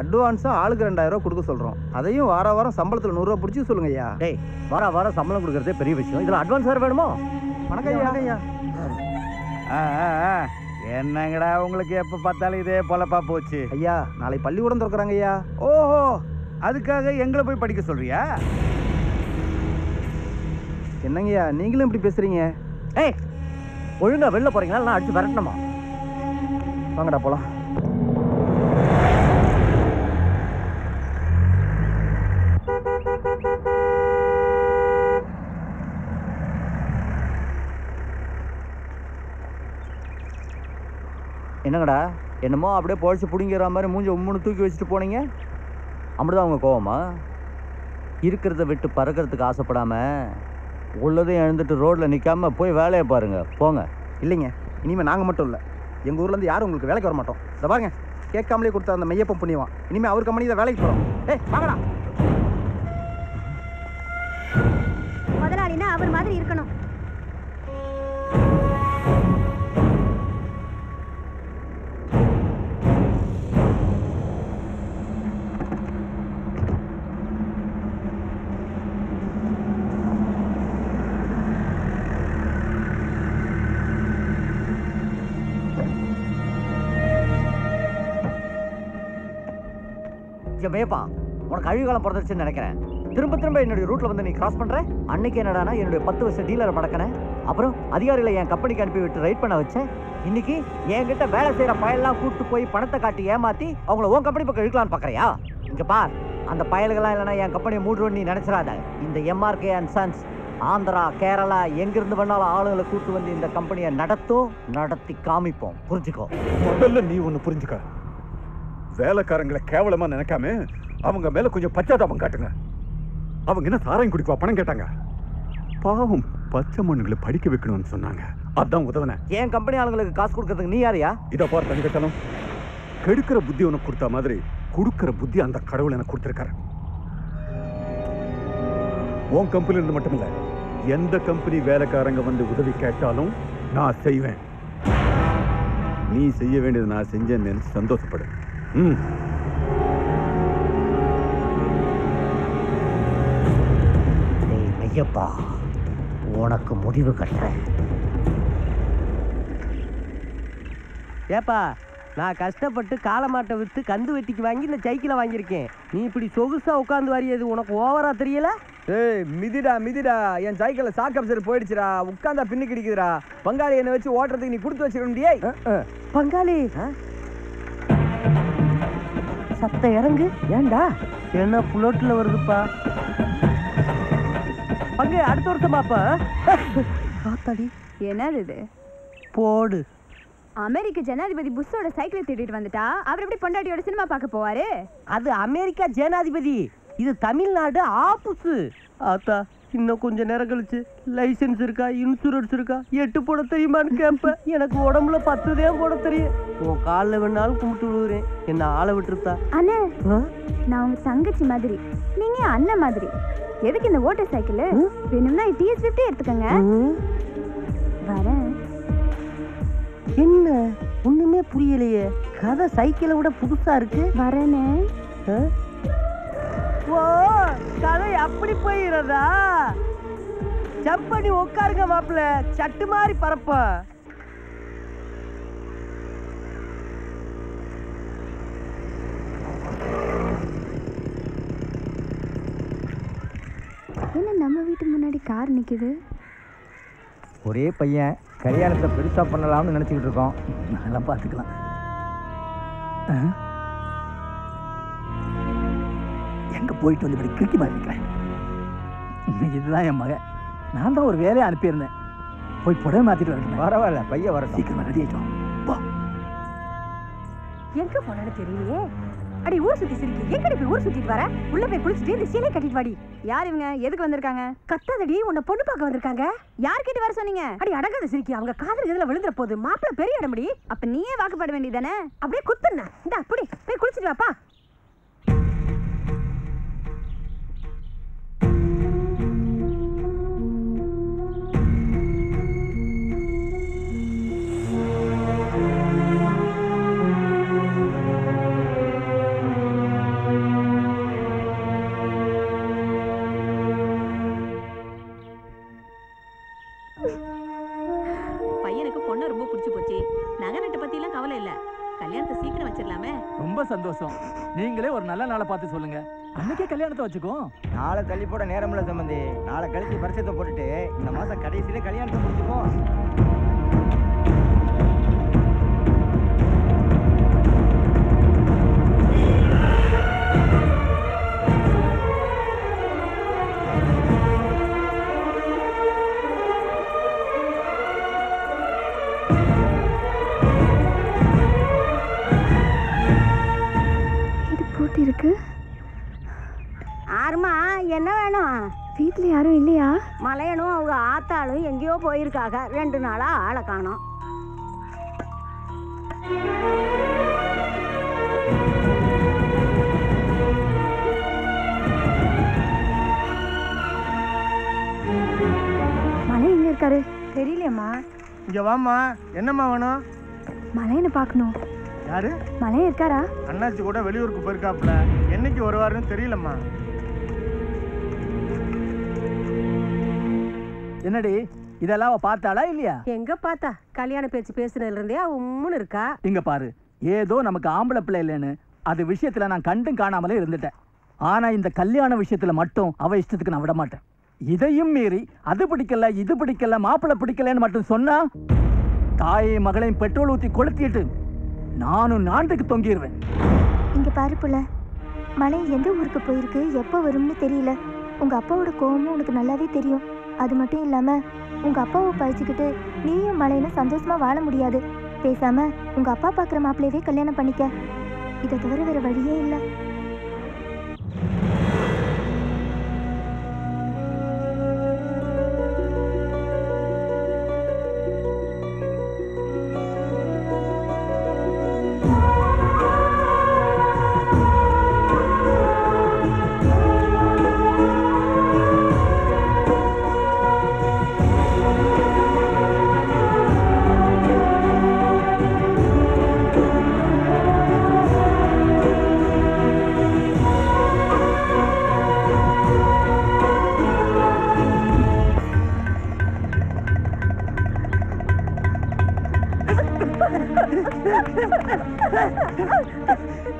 அட்வான்ஸாக ஆளுக்கு 2000 ரூபா கொடுக்க சொல்கிறோம். அதையும் வார வாரம் சம்பளத்தில் 100 ரூபா பிடிச்சி சொல்லுங்க ஐயா. டேய், வார வாரம் சம்பளம் கொடுக்குறதே பெரிய விஷயம், இதில் அட்வான்ஸ் வேறு வேணுமோ? வணக்கம் ஐயா. ஐயா, என்னங்கடா உங்களுக்கு எப்போ பார்த்தாலும் இதே பொழப்பா போச்சு? ஐயா, நாளை பள்ளிக்கூடம் திறக்கிறாங்க ஐயா. ஓஹோ, அதுக்காக எங்களை போய் படிக்க சொல்றியா? என்னங்கய்யா நீங்களும் இப்படி பேசுறீங்க? ஏய், ஒழுங்கா வெளில போறீங்களா இல்ல அடிச்சு வரட்டணுமா? வாங்கடா போலாம். என்னங்கடா என்னமோ அப்படியே பொழைச்சு பிடிங்கிற மாதிரி மூஞ்சி உம்முன்னு தூக்கி வச்சுட்டு போனீங்க. அப்படிதான் அவங்க கோவமா? இருக்கிறத விட்டு பறக்கிறதுக்கு ஆசைப்படாமல் உள்ளதையும் எழுந்துட்டு ரோட்டில் நிற்காமல் போய் வேலையை பாருங்கள், போங்க. இல்லைங்க, இனிமேல் நாங்கள் மட்டும் இல்லை, எங்கள் ஊர்லேருந்து யாரும் உங்களுக்கு வேலைக்கு வர மாட்டோம். இதை பாருங்க, கேட்காமலே கொடுத்த அந்த மையப்பம் புண்ணியவான் இனிமேல் அவர் கம்பெனி தான் வேலைக்கு போகிறோம். ஏய் வாங்கடா. முதலாளினா அவர் மாதிரி இருக்கணும். மேப்பா, உனக்கு அழிவுகாலம் பிறந்துருச்சுன்னு நினைக்கிறேன். திரும்ப திரும்ப என்னுடைய ரூட்ல வந்து நீ கிராஸ் பண்ற. அன்னைக்கு என்னடானா என்னுடைய 10 வருஷம் டீலரை மடக்கினேன். அப்புறம் அதிகாரிகளை என் கம்பெனிக்கு அனுப்பி விட்டு ரைட் பண்ண வச்சேன். இன்னைக்கு என்கிட்ட வேலை செய்யற பயலெல்லாம் கூப்பிட்டு போய் பணத்தை காட்டி ஏமாத்தி அவங்கள உன் கம்பெனி பக்கம் இழுக்கலான்னு பாக்குறியா? இங்க பார், அந்த பயல்கள்லாம் இல்லைன்னா என் கம்பெனியை மூடுறோன்னு நீ நினைச்சிடாத. இந்த MRK and sons Andhra Kerala எங்கிருந்து வேணாலும் ஆளுங்களை கூப்பிட்டு வந்து இந்த கம்பெனியை நடத்தி காமிப்போம். புரிஞ்சுக்கோ. நீ ஒன்னு புரிஞ்சுக்க, வேலைக்காரங்களை கேவலமா நினைக்காம அவங்க மேல கொஞ்சம் பச்சாதாபம் காட்டுங்க. அவங்க என்ன சாராயம் குடிக்குவா பணம் கேட்டாங்க? பாவம், பச்சை மண்ணுகளை படிக்க வைக்கணும்னு சொன்னாங்க, அதான் உதவினேன். என் கம்பெனி ஆளுங்களுக்கு காசு கொடுக்கறதுக்கு நீ யாரையா? இதை பார் தனிக்கட்டணும், கெடுக்கிற புத்தி உனக்கு கொடுத்த மாதிரி கொடுக்கிற புத்தி அந்த கடவுள் எனக்கு கொடுத்துருக்காரு. உன் கம்பெனில இருந்து மட்டும் இல்ல, எந்த கம்பெனி வேலைக்காரங்க வந்து உதவி கேட்டாலும் நான் செய்வேன். நீ செய்ய வேண்டியது நான் செஞ்சேன்னு சந்தோஷப்படு. ஐயப்பா, உனக்கு முடிவு கட்டுறேன். ஏப்பா, நான் கஷ்டப்பட்டு காலமாட்டை விற்று கந்து வெட்டிக்கு வாங்கி இந்த சைக்கிளை வாங்கியிருக்கேன். நீ இப்படி சொகுசா உட்காந்து வரையது உனக்கு ஓவரா தெரியல? ஏய் மிதிடா மிதிடா, என் சைக்கிளை சாக்கப்சர் போயிடுச்சுடா, உட்காந்தா பின்னு கிடைக்குதுடா. பங்காளி என்னை வச்சு ஓட்டுறதுக்கு நீ கொடுத்து வச்சிருக்க முடியே. பங்காளி சத்த இறங்கு. ஏண்டா என்ன புலோட்ல வருதுப்பா? அங்க அடுத்த வருஷம் பாப்பா. பாத்தாடி என்னது இது? போடு. அமெரிக்க ஜனாதிபதி புஷ்ஷோட சைக்கிளை தேடிட்டு வந்துட்டா அவர் எப்படி பொண்டாட்டியோட சினிமா பார்க்க போவாரு? அது அமெரிக்கா ஜனாதிபதி, இது தமிழ்நாடு ஆபீஸு. ஆத்தா, இன்னும் கொஞ்ச நேரம் கழிச்சு லைசன்ஸ் இருக்கா இன்சூரன்ஸ் இருக்கா எட்டு போட தெரியுமான்னு கேட்ப. எனக்கு உடம்புல 10 போட தெரியும். உன் காலில் வேணாலும் கும்பிட்டு விழுவுறேன், என்ன ஆளை விட்டுருத்தா? அண்ணே, நான் உங்க தங்கச்சி மாதிரி, நீங்க அண்ணன் மாதிரி. எதுக்கு இந்த ஓட்டர் சைக்கிள் வேணும்னா TS50 எடுத்துக்கங்க. வரேன். என்ன ஒண்ணுமே புரியலையே, கதை சைக்கிளை விட புதுசா இருக்கு. வரேன்னு கதை அப்படி போயிடுறதா? ஜம்ப் பண்ணி உட்காருங்க மாப்பிள்ள, சட்டு மாதிரி பரப்ப. என்ன நம்ம வீட்டு முன்னாடி கார் நிக்குது? ஒரே பையன், கல்யாணத்தை பெருசா பண்ணலாம்னு நினைச்சுக்கிட்டு இருக்கோம். நல்லா பாத்துக்கலாம். எங்கே போயிட்டு வந்து இப்படி கிருக்கி மாறிக்கிறேன். இதுதான் என் மகன். நான் தான் ஒரு வேலையை அனுப்பியிருந்தேன், போய் புடவை மாற்றிட்டு வரேன். பரவாயில்ல, பையன் வர சீக்கிரம் ரெடி ஆகிட்டோம். எங்கே போனேன்னு தெரியலையே. அடி ஊர் சுத்தி சிரிக்கி எங்கடி போய் ஊர் சுத்திட்டு வர? உள்ள போய் குளிச்சிட்டு இந்த சீலை கட்டிட்டு வாடி. யார் இவங்க? எதுக்கு வந்திருக்காங்க? கத்தாதடி, உன்னை பொண்ணு பார்க்க வந்திருக்காங்க. யார் கிட்ட வர சொன்னீங்க? அடி அடங்காத சிரிக்கி, அவங்க காதுல இதுல விழுந்துற போது மாப்பிள பெரிய இடமடி. அப்ப நீயே வாக்குப்பட வேண்டியதானே? அப்படியே குத்துனா இந்த அப்படி போய் குளிச்சிட்டு வாப்பா. நீங்களே ஒரு நல்ல நாளை பார்த்து சொல்லுங்க. அன்னைக்கே கல்யாணத்தை வச்சுக்கோம். நாளை தள்ளி போட நேரமில்ல சம்பந்தி. நாளை கழிச்சு பரிசத்தை போட்டுட்டு இந்த மாசம் கடைசியில கல்யாணத்தை முடிச்சுப்போம். வீட்டுல யாரும் இல்லையா? மலையனும் அவங்க ஆத்தாளும் எங்கேயோ போயிருக்காங்க. 2 நாளா ஆளை காணோம். மலை எங்க இருக்காரு தெரியலையம்மா. இங்க வாமா, என்னம்மா வேணும்? மலையனை பார்க்கணும். யாரு? மலையன் இருக்காரா? அண்ணாச்சி கூட வெளியூருக்கு போயிருக்காப்ல. என்னைக்கு வருவாருன்னு தெரியலம்மா. என்னடி இதெல்லாம் அவ பார்த்தாளா இல்லையா? எங்க பார்த்தா, கல்யாண பேச்சு பேசுனதுல இருந்தே உம்முன்னு இருக்கா. இங்க பாரு, ஏதோ நமக்கு ஆம்பளை பிள்ளை இல்லைன்னு அது விஷயத்துல நான் கண்டும் காணாமலே இருந்துட்டேன். ஆனா இந்த கல்யாண விஷயத்துல மட்டும் அவ இஷ்டத்துக்கு நான் விட மாட்டேன். இதையும் மீறி அது பிடிக்கல இது பிடிக்கல மாப்பிள்ளை பிடிக்கலன்னு மட்டும் சொன்னா தாயையும் மகளையும் பெட்ரோல் ஊத்தி கொளுத்திட்டு நானும் நாட்டுக்கு தொங்கிடுவேன். இங்க பாரு புள்ள, மலை எந்த ஊருக்கு போயிருக்கு, எப்ப வரும்னு தெரியல. உங்க அப்பாவோட கோவமும் உனக்கு நல்லாவே தெரியும். அது மட்டும் இல்லாம உங்க அப்பாவை பழிச்சுக்கிட்டு நீயும் மலையில சந்தோஷமா வாழ முடியாது. பேசாம உங்க அப்பா பாக்குற மாப்பிள்ளையவே கல்யாணம் பண்ணிக்க. இதை தவிர வேற வழியே இல்ல.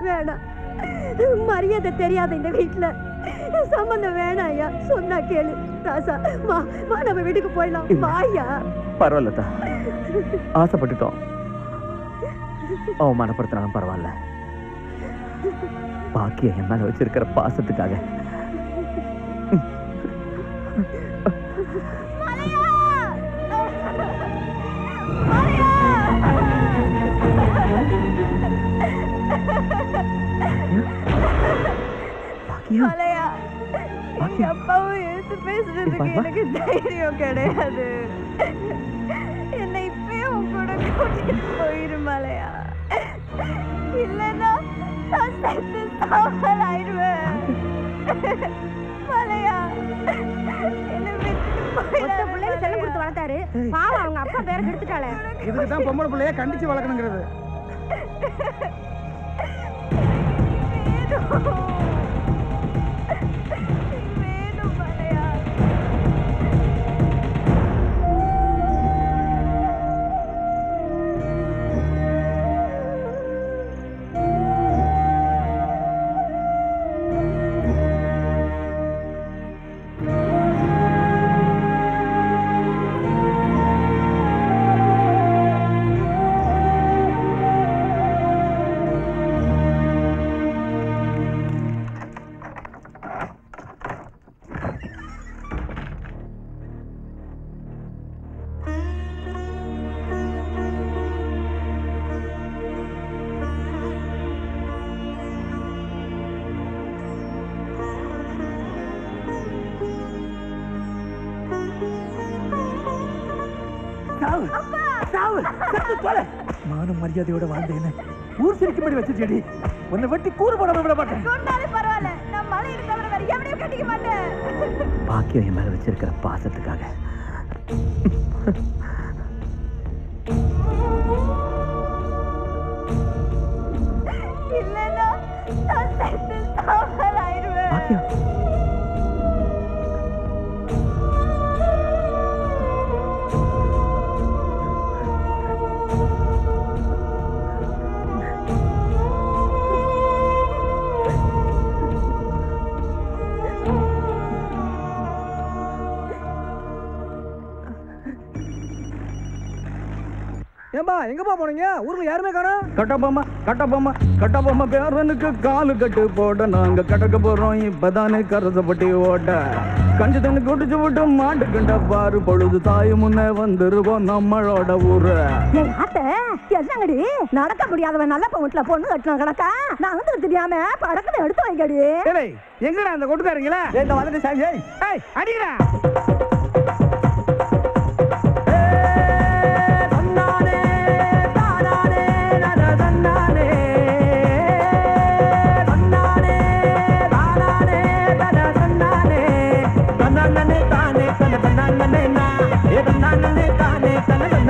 வேணாம், மரியாதை தெரியாத இந்த வீட்டுல சம்பந்தம் வேணாம் ஐயா. சொன்னா கேளு ராசா. வா வா நம்ம வீட்டுக்கு போயிடலாம். வா ஐயா. பரவாயில்லதா. ஆசைப்பட்டுட்டோம். அவமானப்படுத்தினாலும் பரவாயில்ல. பாக்கிய என் மேல வச்சிருக்கிற பாசத்துக்காக. மலையா, எங்க அப்பாவும் எடுத்து பேசுறதுக்கு எனக்கு தைரியம் கிடையாது. என்னை இப்பயே உன் கூட கூட்டிட்டு போயிரு மலையா. இல்லைன்னா நான் செத்து சாம்பல் ஆயிடுவேன். மலையா என்னை விட்டுட்டு போயிடாத. பிள்ளைங்க செல்ல கொடுத்து வளர்த்தாரு. பாவம் அவங்க அப்பா பேரை கெடுத்துட்டாளே. இதுக்குதான் பொம்பளை பிள்ளைய கண்டிச்சு வளர்க்கணுங்கிறது. மரியாதையோட வாழ்ந்தேன்னு ஊர் சிரிக்கும்படி வச்சுச்சேடி. உன்னை வெட்டி கூறு போடாம விட மாட்டேன். பரவாயில்ல நான் மலை இருக்கிறவரை வேற எவனையும் கட்டிக்க மாட்டேன். பாக்கியம் என் மேல வச்சிருக்கிற பாசத்துக்காக. எங்கப்பா போனீங்க? ஊர்ல யாருமே காணோம். கட்டபொம்மா கட்டபொம்மா கட்டபொம்மா பேரனுக்கு காலு கட்டு போட நாங்க கடக்க போறோம். இப்பதானே கரசப்பட்டி ஓட்ட கஞ்சி தண்ணி குடிச்சு விட்டு மாட்டுக்கிட்ட பாரு பொழுது தாய் முன்ன வந்துருவோம் நம்மளோட ஊரு. என்னங்கடி நடக்க முடியாதவன் நல்ல வீட்டுல பொண்ணு கட்டணும் கணக்கா? நான் வந்து தெரியாம படக்கத்தை எடுத்து வைக்கடி. எங்கடா அந்த கொட்டுக்காரீங்களா? இந்த வந்துட்டு சாமி அடிக்கிறா.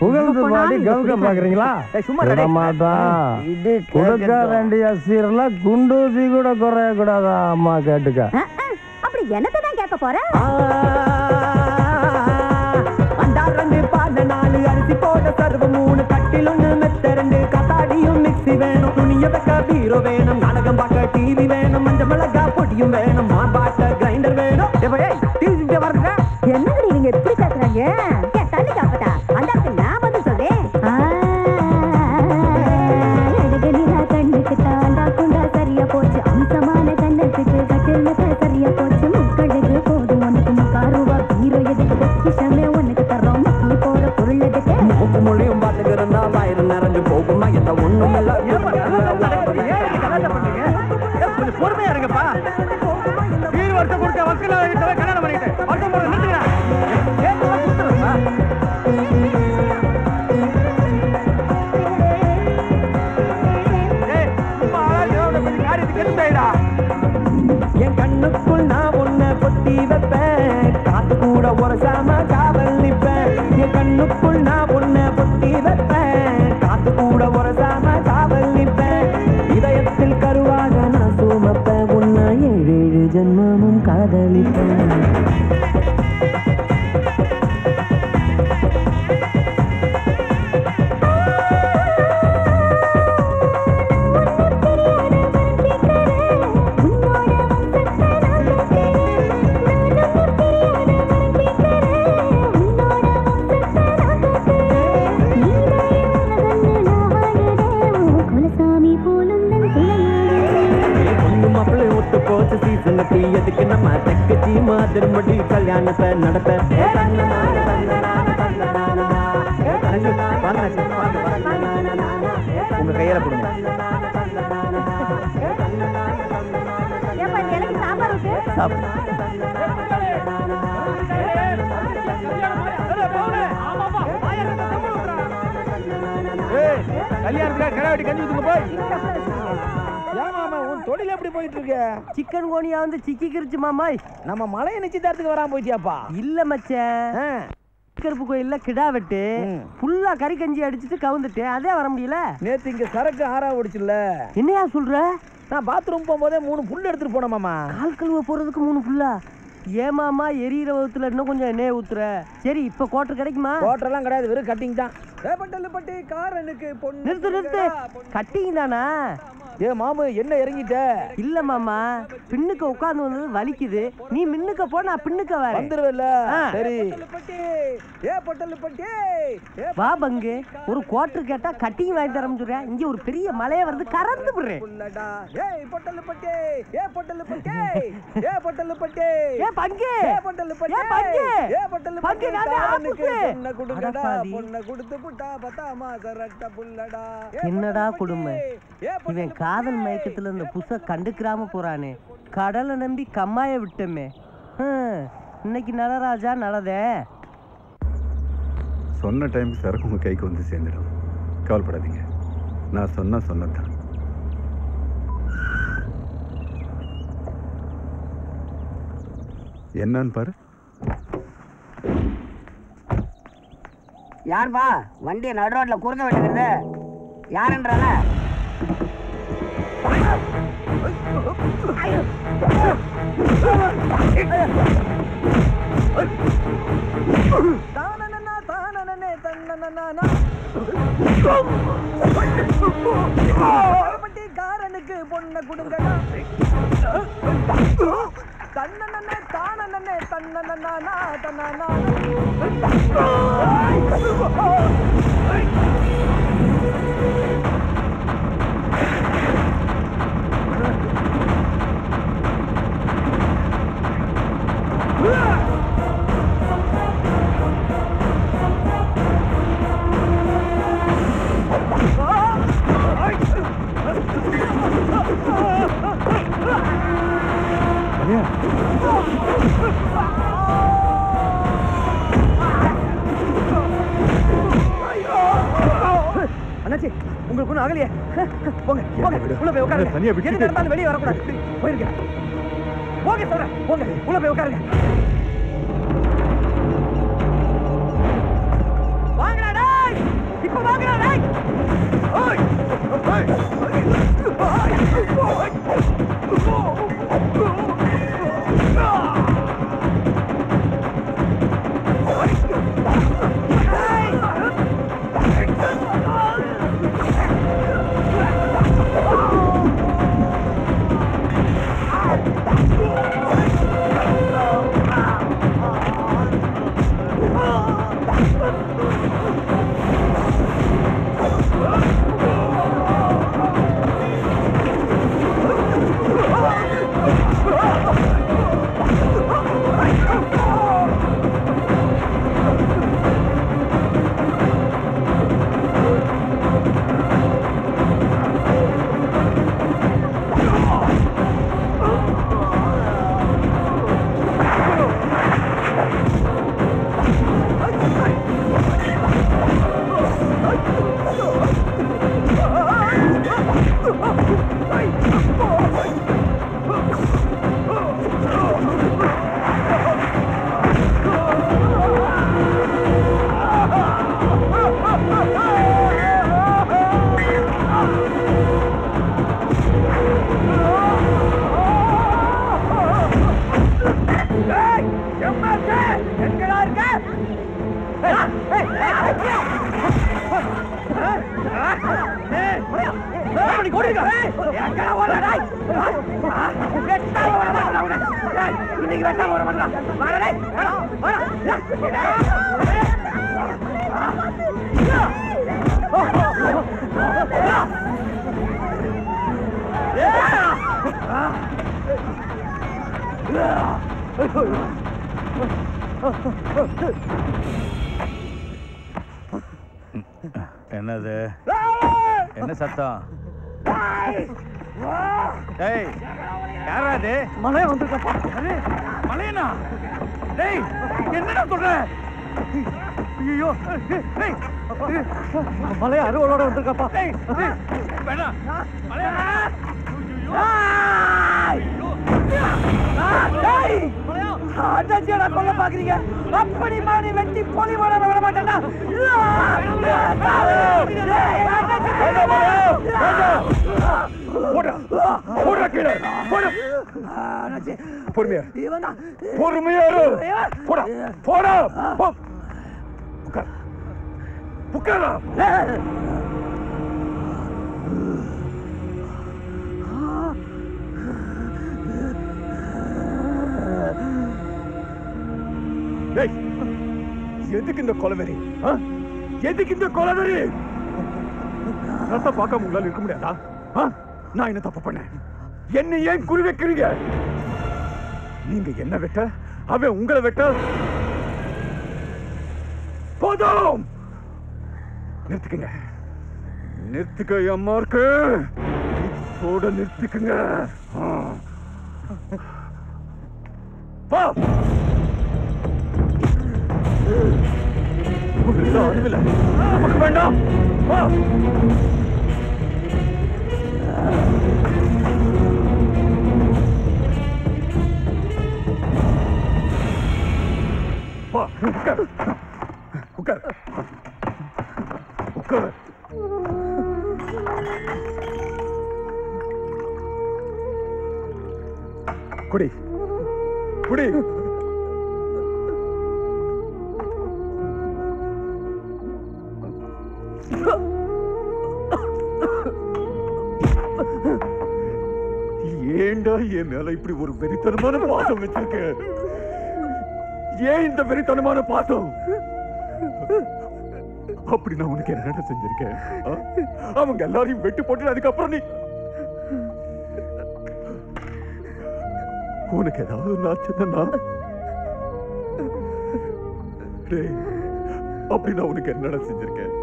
புகழ்ந்து பாடி கவுகம் பாக்குறீங்களா? இது கொடுக்க வேண்டிய சீர்ல குண்டூசி கூட குறைய கூடாதா? அம்மா கேட்டுக்க. அப்படி என்னதான் கேட்க போற? அந்த ரெண்டு பானை நாலு அரிசி போட சர்வ மூணு கட்டில் ஒண்ணு மெத்த ரெண்டு கத்தாடியும் மிக்ஸி வேணும், துணியை வைக்க பீரோ வேணும், நாடகம் பார்க்க டிவி வேணும், மஞ்சள் மிளகா பொடியும் வேணும், மாம்பாட்ட கிரைண்டர் வேணும். டிவி வருங்க என்னங்க நீங்க எப்படி கேட்கறாங்க? கேட்டாலும் கேப்பதா அந்த நம்ம மலை நிச்சயதார்த்துக்கு வராம போயிட்டியாப்பா? இல்ல மச்சான், கருப்பு கோயில்ல கிடா வெட்டு புல்லா கறி கஞ்சி அடிச்சுட்டு கவுந்துட்டு அதே வர முடியல. நேத்து இங்க சரக்கு ஆறா ஓடிச்சுல. என்னையா சொல்ற? நான் பாத்ரூம் போகும்போதே 3 புல் எடுத்துட்டு போனமாமா. கால் கழுவ போறதுக்கு 3 புல்லா? ஏமாமா எரியற வகுத்துல இன்னும் கொஞ்சம் எண்ணெய் ஊத்துற. சரி இப்ப கோட்டர் கிடைக்குமா? கோட்டர் எல்லாம் கிடையாது, வெறும் கட்டிங் தான். ரேபட்டல்ல பட்டி காரனுக்கு பொண்ணு. நிறுத்து நிறுத்து, கட்டிங் தானா? ஏ மாமு என்ன இறங்கிட்ட? இல்ல மாமா, பின்னுக்கு உட்கார்ந்து வந்தது வலிக்குது. நீ மின்னுக்கு போ, நான் பின்னுக்கு வரேன். வந்துருவேல? சரி. ஏ பொட்டல்ல பட்டி, வா பங்கு, ஒரு குவாட்டர் கேட்டா கட்டிங் வாங்கி தரேன்னு சொல்ற. இங்க ஒரு பெரிய மலைய வருது, கறந்து போறேன். ஏய் பொட்டல்ல பட்டி, ஏ பொட்டல்ல பட்டி, ஏ பொட்டல்ல பட்டி, ஏ பங்கு, ஏ பொட்டல்ல பட்டி, ஏ பங்கு, ஏ பொட்டல்ல பட்டி, நான் ஆப்புக்கு என்ன குடுங்கடா, பொண்ண குடுத்து புட்டா பத்தாமா கரெக்ட்டா புல்லடா. என்னடா குடுமை இவன்? காதல் மயக்கத்துல இந்த புச கண்டுக்கிறாம போறானே. கடலை நம்பி கம்மாய விட்டமே. இன்னைக்கு நலராஜா நல்லதே. சொன்ன டைமுக்கு சரக்கு உங்க கைக்கு வந்து சேர்ந்துடும், கவலைப்படாதீங்க. நான் சொன்னதான். என்னன்னு பாரு. யார்பா வண்டியை நடு ரோட்ல குறுக்க விட்டுக்கிறது? யாருன்றால? காரனுக்கு பொண்ண குடுங்க. தன்னனனே தானனனே தன்னனனானா தன்னனா. அண்ணாச்சி உங்களுக்கு ஒன்றும் ஆகலையே, போங்க போங்க உள்ள போய் உட்காருங்க. எது நடந்தாலும் வெளியே வரக்கூடாது, போயிருங்க. போங்க சொல்றேன், போங்க உள்ள போய் உட்காருங்க. வாங்கடா. என்னது என்ன சத்தம்? ஏய் யாரா இது? மலையன் வந்திருக்கப்பா. அது மலையனா? டேய் என்னடா சொல்ற? ஐயோ டேய் மலைய அருவளோட வந்திருக்கப்பா. டேய் வேணா மலையனா. ஐயோ டேய் அடச்சடா கொல்ல பாக்குறீங்க. அப்படி மானி வெட்டி போலி வர விட மாட்டேன்டா. போடா போடா கீழே போடா. பொறுமையா இவனா பொறுமையா போடா போடா புக்கடா. ஏய் எதுக்கு இந்த கொலவெறி? எதுக்கு இந்த கொலவெறி? ரத்த பார்க்காம உங்களால் இருக்க முடியாதா? நான் என்ன தப்பு பண்ணேன்? என்ன ஏன் குறி வைக்கிறீங்க? நீங்க என்ன வெட்ட அவன் உங்களை வெட்ட போதும். நிறுத்துக்குங்க நிறுத்துக்க அம்மா இருக்கு போட நிறுத்துக்குங்க. பா لا لا لا مكبنا ها ها وكر وكر كودي كودي என் மேல இப்படி ஒரு வெறித்தனமான பாசம் வச்சிருக்க? ஏன் இந்த வெறித்தனமான பாசம்? அப்படி நான் உனக்கு என்ன செஞ்சிருக்கேன்? அவங்க எல்லாரையும் வெட்டு போட்டு அதுக்கப்புறம் நீ உனக்கு ஏதாவது நாச்சுன்னா அப்படி நான் உனக்கு என்னடா செஞ்சிருக்கேன்?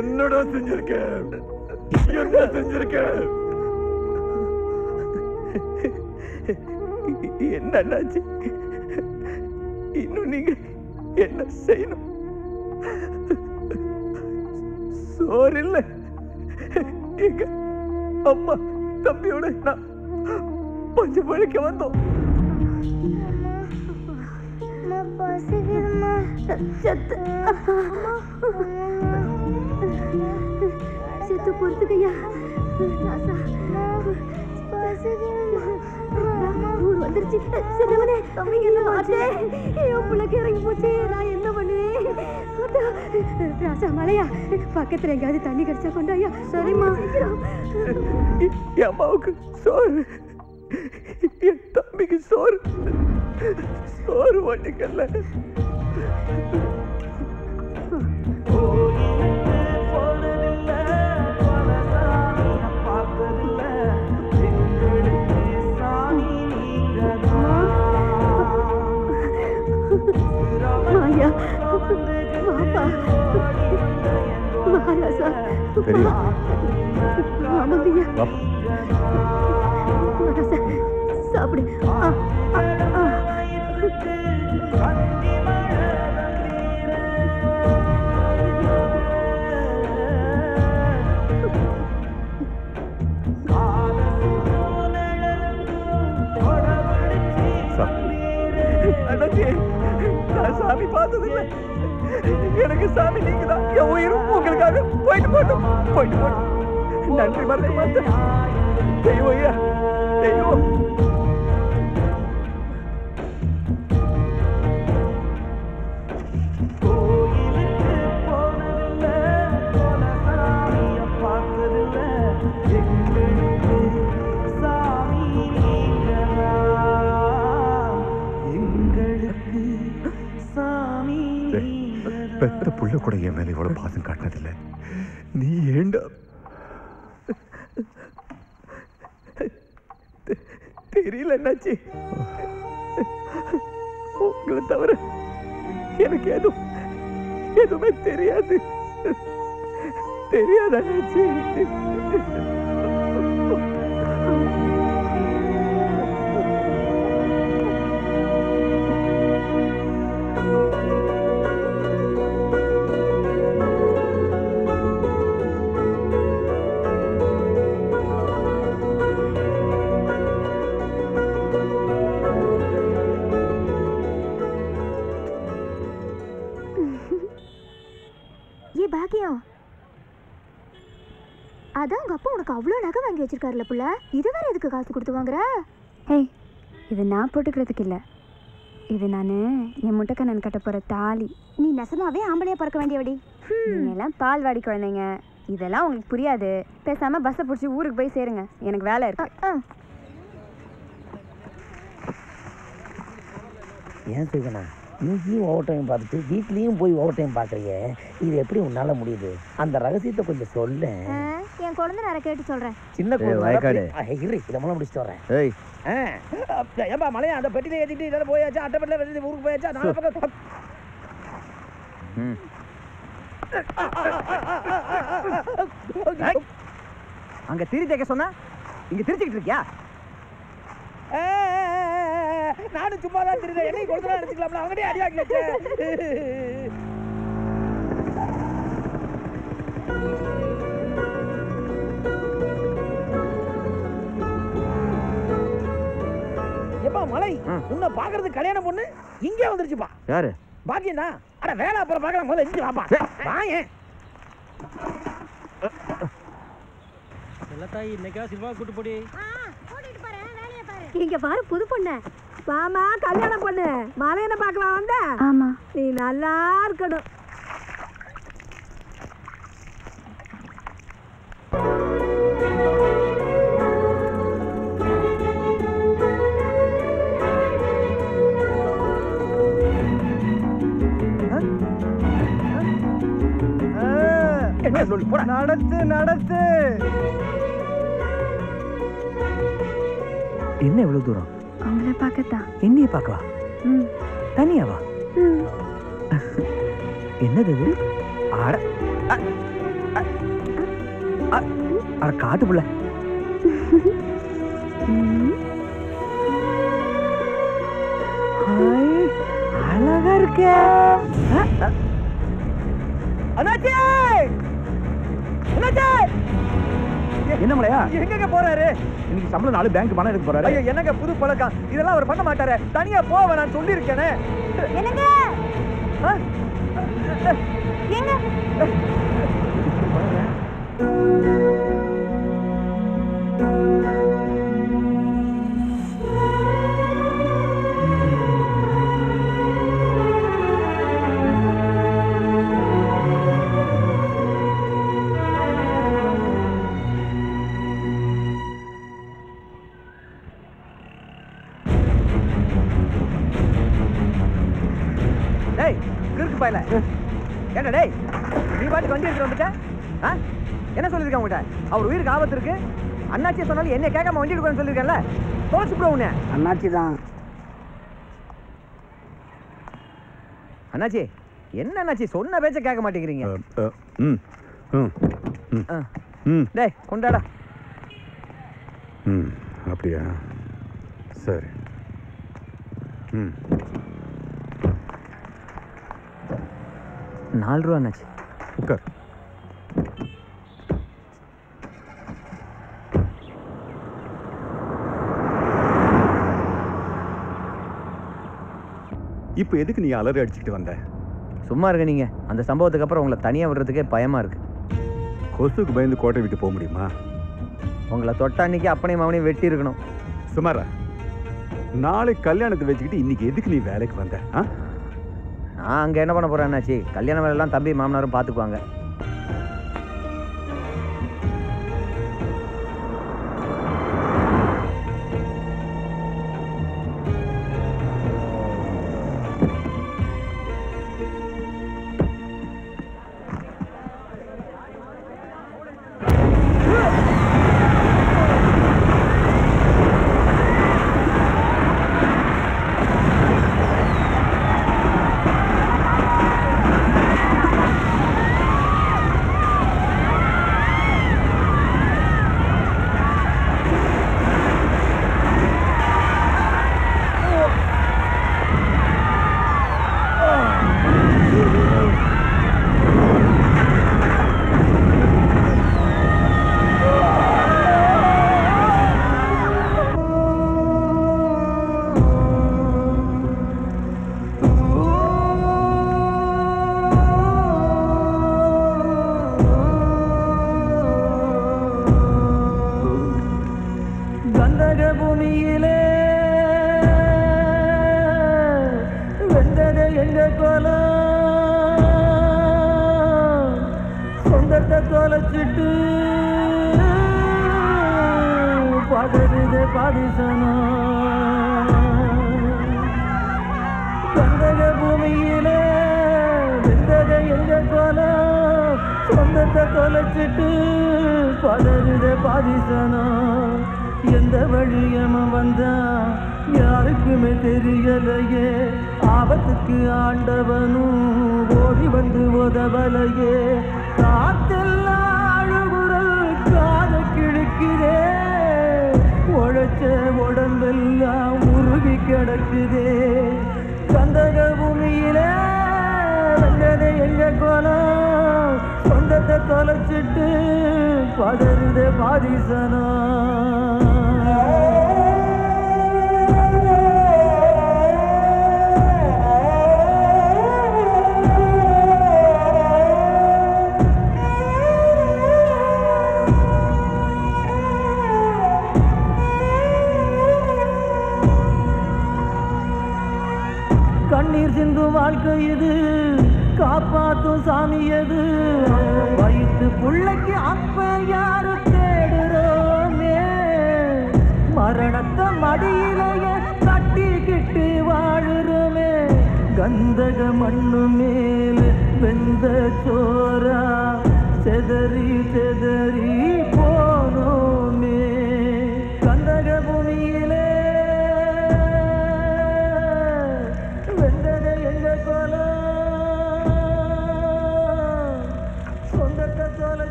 என்னடா செஞ்சிருக்கேன்? என்ன செஞ்சிருக்கேன்? என்னாச்சு? இன்னும் நீங்க என்ன செய்யணும்? சோறு இல்லை. எங்க அம்மா தம்பியோட நான் கொஞ்சம் பழிக்க வந்தோம். செத்து போறதுக்குயா ராசா ஊர் வந்துருச்சு சின்னவனே தம்பி என்ன ஆச்சு ஏன் புலக்கு இறங்கி போச்சு நான் என்ன பண்ணுவேன் ராசா மலையா பக்கத்துல எங்கயாவது தண்ணி கடிச்சா கொண்டாயா சரிம்மா அம்மாவுக்கு சோறு என் தம்பிக்கு சோறு சோறு ஒட்டுக்கல்ல Maya, Papa, Maharaja, Mama dia, Maharaja, sabri, சாமி பார்த்ததில்ல எனக்கு சாமி நீங்க தான் என் உயிரும் உங்களுக்காக போயிட்டு போட்டோம் போயிட்டு போட்டோம் நன்றி மறக்க மாட்டேன் தெய்வம் ஐயா தெய்வம் பெத்த புள்ள கூட என் மேலே இவ்வளோ பாசம் காட்டினதில்லை நீ ஏண்டா தெரியல என்னாச்சு உங்களை தவிர எனக்கு எதுவுமே தெரியாது தெரியாத என்னாச்சு வச்சிருக்காருல புள்ள இதுவரை எதுக்கு காசு கொடுத்து வாங்குற ஏய் இது நான் போட்டுக்கிறதுக்கு இல்லை இது நான் என் முட்டைக்கண்ணன் கட்ட போகிற தாலி நீ நெசமாவே ஆம்பளையாக பிறக்க வேண்டியவடி நீங்கள்லாம் பால்வாடி குழந்தைங்க இதெல்லாம் உங்களுக்கு புரியாது பேசாமல் பஸ்ஸை பிடிச்சி ஊருக்கு போய் சேருங்க எனக்கு வேலை இருக்கு ஏன் செய்வனா நீயும் ஓவர் டைம் பார்த்துட்டு வீட்லேயும் போய் ஓவர் டைம் பார்க்குறீங்க இது எப்படி உன்னால் முடியுது அந்த ரகசியத்தை கொஞ்சம் சொல்ல என் குழந்தை நார கேட்டு சொல்றேன் சின்ன குழந்தை ஐயிரு இதெல்லாம் முடிச்சிட்டு வரேன் ஏய் ஏப்பா மலையா அந்த பெட்டில ஏத்திட்டு இதெல்லாம் போயாச்சு அட்ட பெட்டில வெட்டி ஊருக்கு போயாச்சு நாளை பக்கம் அங்க திரி தேக்க சொன்னா இங்க திரிச்சிட்டு இருக்கியா நானு சும்மா தான் திரிறேன் என்னைய கொடுத்தா அடிச்சுக்கலாம்ல அவங்கடே அடி ஆகியாச்சு மலை உன்னை பாக்குறது கல்யாணம் பொண்ணு இங்கே வந்துருச்சுப்பா யாரு பாக்கியண்ணா அட வேலை அப்புறம் பார்க்கலாம் முதல்ல இங்கே வாப்பா வாயேன் செல்லத்தாய் இன்னைக்கா சிவா கூட்டு போடி கூட்டிட்டு போறேன் வேலைய பாரு இங்க பாரு புது பொண்ணு வாமா கல்யாணம் பொண்ணு மலையன பார்க்கலாம் வந்த ஆமா நீ நல்லா இருக்கணும் நடத்து நடத்து என்ன எவ்வளவு தூரம் அவங்கள பார்க்கத்தான் என்னைய பார்க்கவா தனியாவா என்னது காட்டு புள்ள அழகா இருக்கே அண்ணாச்சி என்ன மலையா எங்க போறாரு இன்னைக்கு சம்பளம் 4 பேங்க் பணம் எடுக்க போறாரு ஐயோ என்னங்க புது பழக்கம் இதெல்லாம் அவர் பண்ண மாட்டாரே தனியா போவே நான் சொல்லி இருக்கேனே என்னங்க எங்க அவர் உயிருக்கு ஆபத்து இருக்கு அண்ணாச்சி சொன்னாலும் என்ன கேட்காம வண்டி எடுக்கணும்னு சொல்லிருக்கல தோச்சு போவுனே அண்ணாச்சி தான் அண்ணாச்சி என்ன அண்ணாச்சி சொன்ன பேச்ச கேட்க மாட்டேங்கிறீங்க ம் ம் ம் டேய் கொண்டாடா ம் அப்படியே சரி ம் 4 ரூபாய் அண்ணாச்சி உட்கார் இப்போ எதுக்கு நீ அலறி அடிச்சிட்டு வந்த சும்மா இருக்க நீங்க அந்த சம்பவத்துக்கு அப்புறம் உங்களை தனியா விடுறதுக்கே பயமா இருக்கு கொசுக்கு பயந்து கோட்டை விட்டு போக முடியுமா உங்களை தொட்டானிக்கு அப்பனையும் அவனையும் வெட்டி இருக்கணும் சுமாரா நாளைக்கு கல்யாணத்தை வச்சுக்கிட்டு இன்னைக்கு எதுக்கு நீ வேலைக்கு வந்த நான் அங்கே என்ன பண்ண போறேன் அண்ணாச்சி கல்யாண வேலை எல்லாம் தம்பி மாமனாரும் பார்த்துக்குவாங்க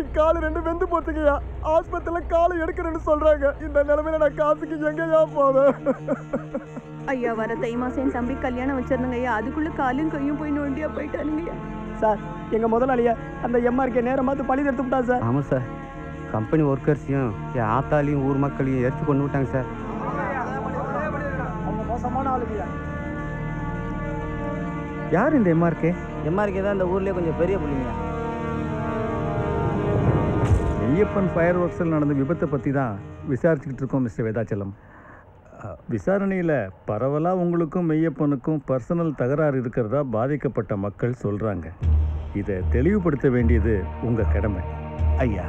எனக்கு கால் ரெண்டு வெந்து போச்சுங்கயா. ஆஸ்பத்திரியில காலை எடுக்கிறேன்னு சொல்றாங்க. இந்த நிலைமையில நான் காசுக்கு எங்கயா போவேன்? ஐயா, வர தை மாசம் தம்பி கல்யாணம் வச்சிருந்தங்கய்யா. அதுக்குள்ள காலையும் கையும் போய் நோண்டியா போயிட்டாருங்கய்யா. சார், எங்க முதலாளியா அந்த எம்ஆர்கே நேரம் பார்த்து பழி எடுத்துட்டான் சார். ஆமா சார், கம்பெனி ஒர்க்கர்ஸையும் ஆத்தாலையும் ஊர் மக்களையும் எடுத்து கொண்டு விட்டாங்க சார். யார் இந்த எம்ஆர்கே? எம்ஆர்கே தான் இந்த ஊர்லேயே கொஞ்சம் பெரிய பிள்ளைங்க. ஐயப்பன் ஃபயர் ஒர்க்ஸில் நடந்த விபத்தை பற்றி தான் விசாரிச்சுக்கிட்டு இருக்கோம் மிஸ்டர் வேதாச்சலம். விசாரணையில் பரவலாக உங்களுக்கும் ஐயப்பனுக்கும் பர்சனல் தகராறு இருக்கிறதா பாதிக்கப்பட்ட மக்கள் சொல்கிறாங்க. இதை தெளிவுபடுத்த வேண்டியது உங்கள் கடமை. ஐயா,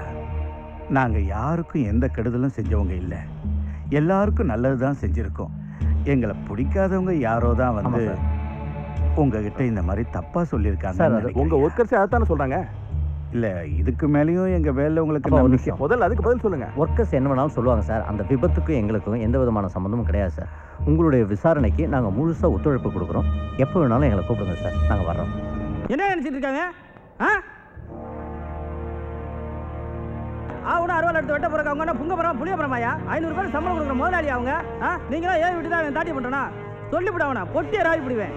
நாங்கள் யாருக்கும் எந்த கெடுதலும் செஞ்சவங்க இல்லை. எல்லாருக்கும் நல்லது தான் செஞ்சுருக்கோம். எங்களை பிடிக்காதவங்க யாரோ தான் வந்து உங்ககிட்ட இந்த மாதிரி தப்பாக சொல்லியிருக்காங்க. உங்கள் ஒர்க்கர்ஸே அதானே சொல்கிறாங்க. இல்லை, இதுக்கு மேலேயும் எங்கள் வேலை உங்களுக்கு முதல்ல அதுக்கு பதில் சொல்லுங்கள். ஒர்க்கர்ஸ் என்ன வேணாலும் சொல்லுவாங்க சார். அந்த விபத்துக்கும் எங்களுக்கும் எந்த விதமான சம்மந்தமும் கிடையாது சார். உங்களுடைய விசாரணைக்கு நாங்கள் முழுசாக ஒத்துழைப்பு கொடுக்குறோம். எப்போ வேணாலும் எங்களை கூப்பிடுங்க சார், நாங்கள் வர்றோம். என்ன நினச்சிட்டு இருக்காங்க? ஆனா 60 எடுத்து வெட்ட போறாங்க. அவங்க என்ன புங்கபுரம் புளியபுரமாயா? 500 ரூபாய் சம்பளம் கொடுக்குற முதலாளி அவங்க. நீங்களா ஏன் விட்டு தான் தாட்டி பண்றேனா? சொல்லிவிடாவனா பொட்டியை ராவி பிடிவேன்.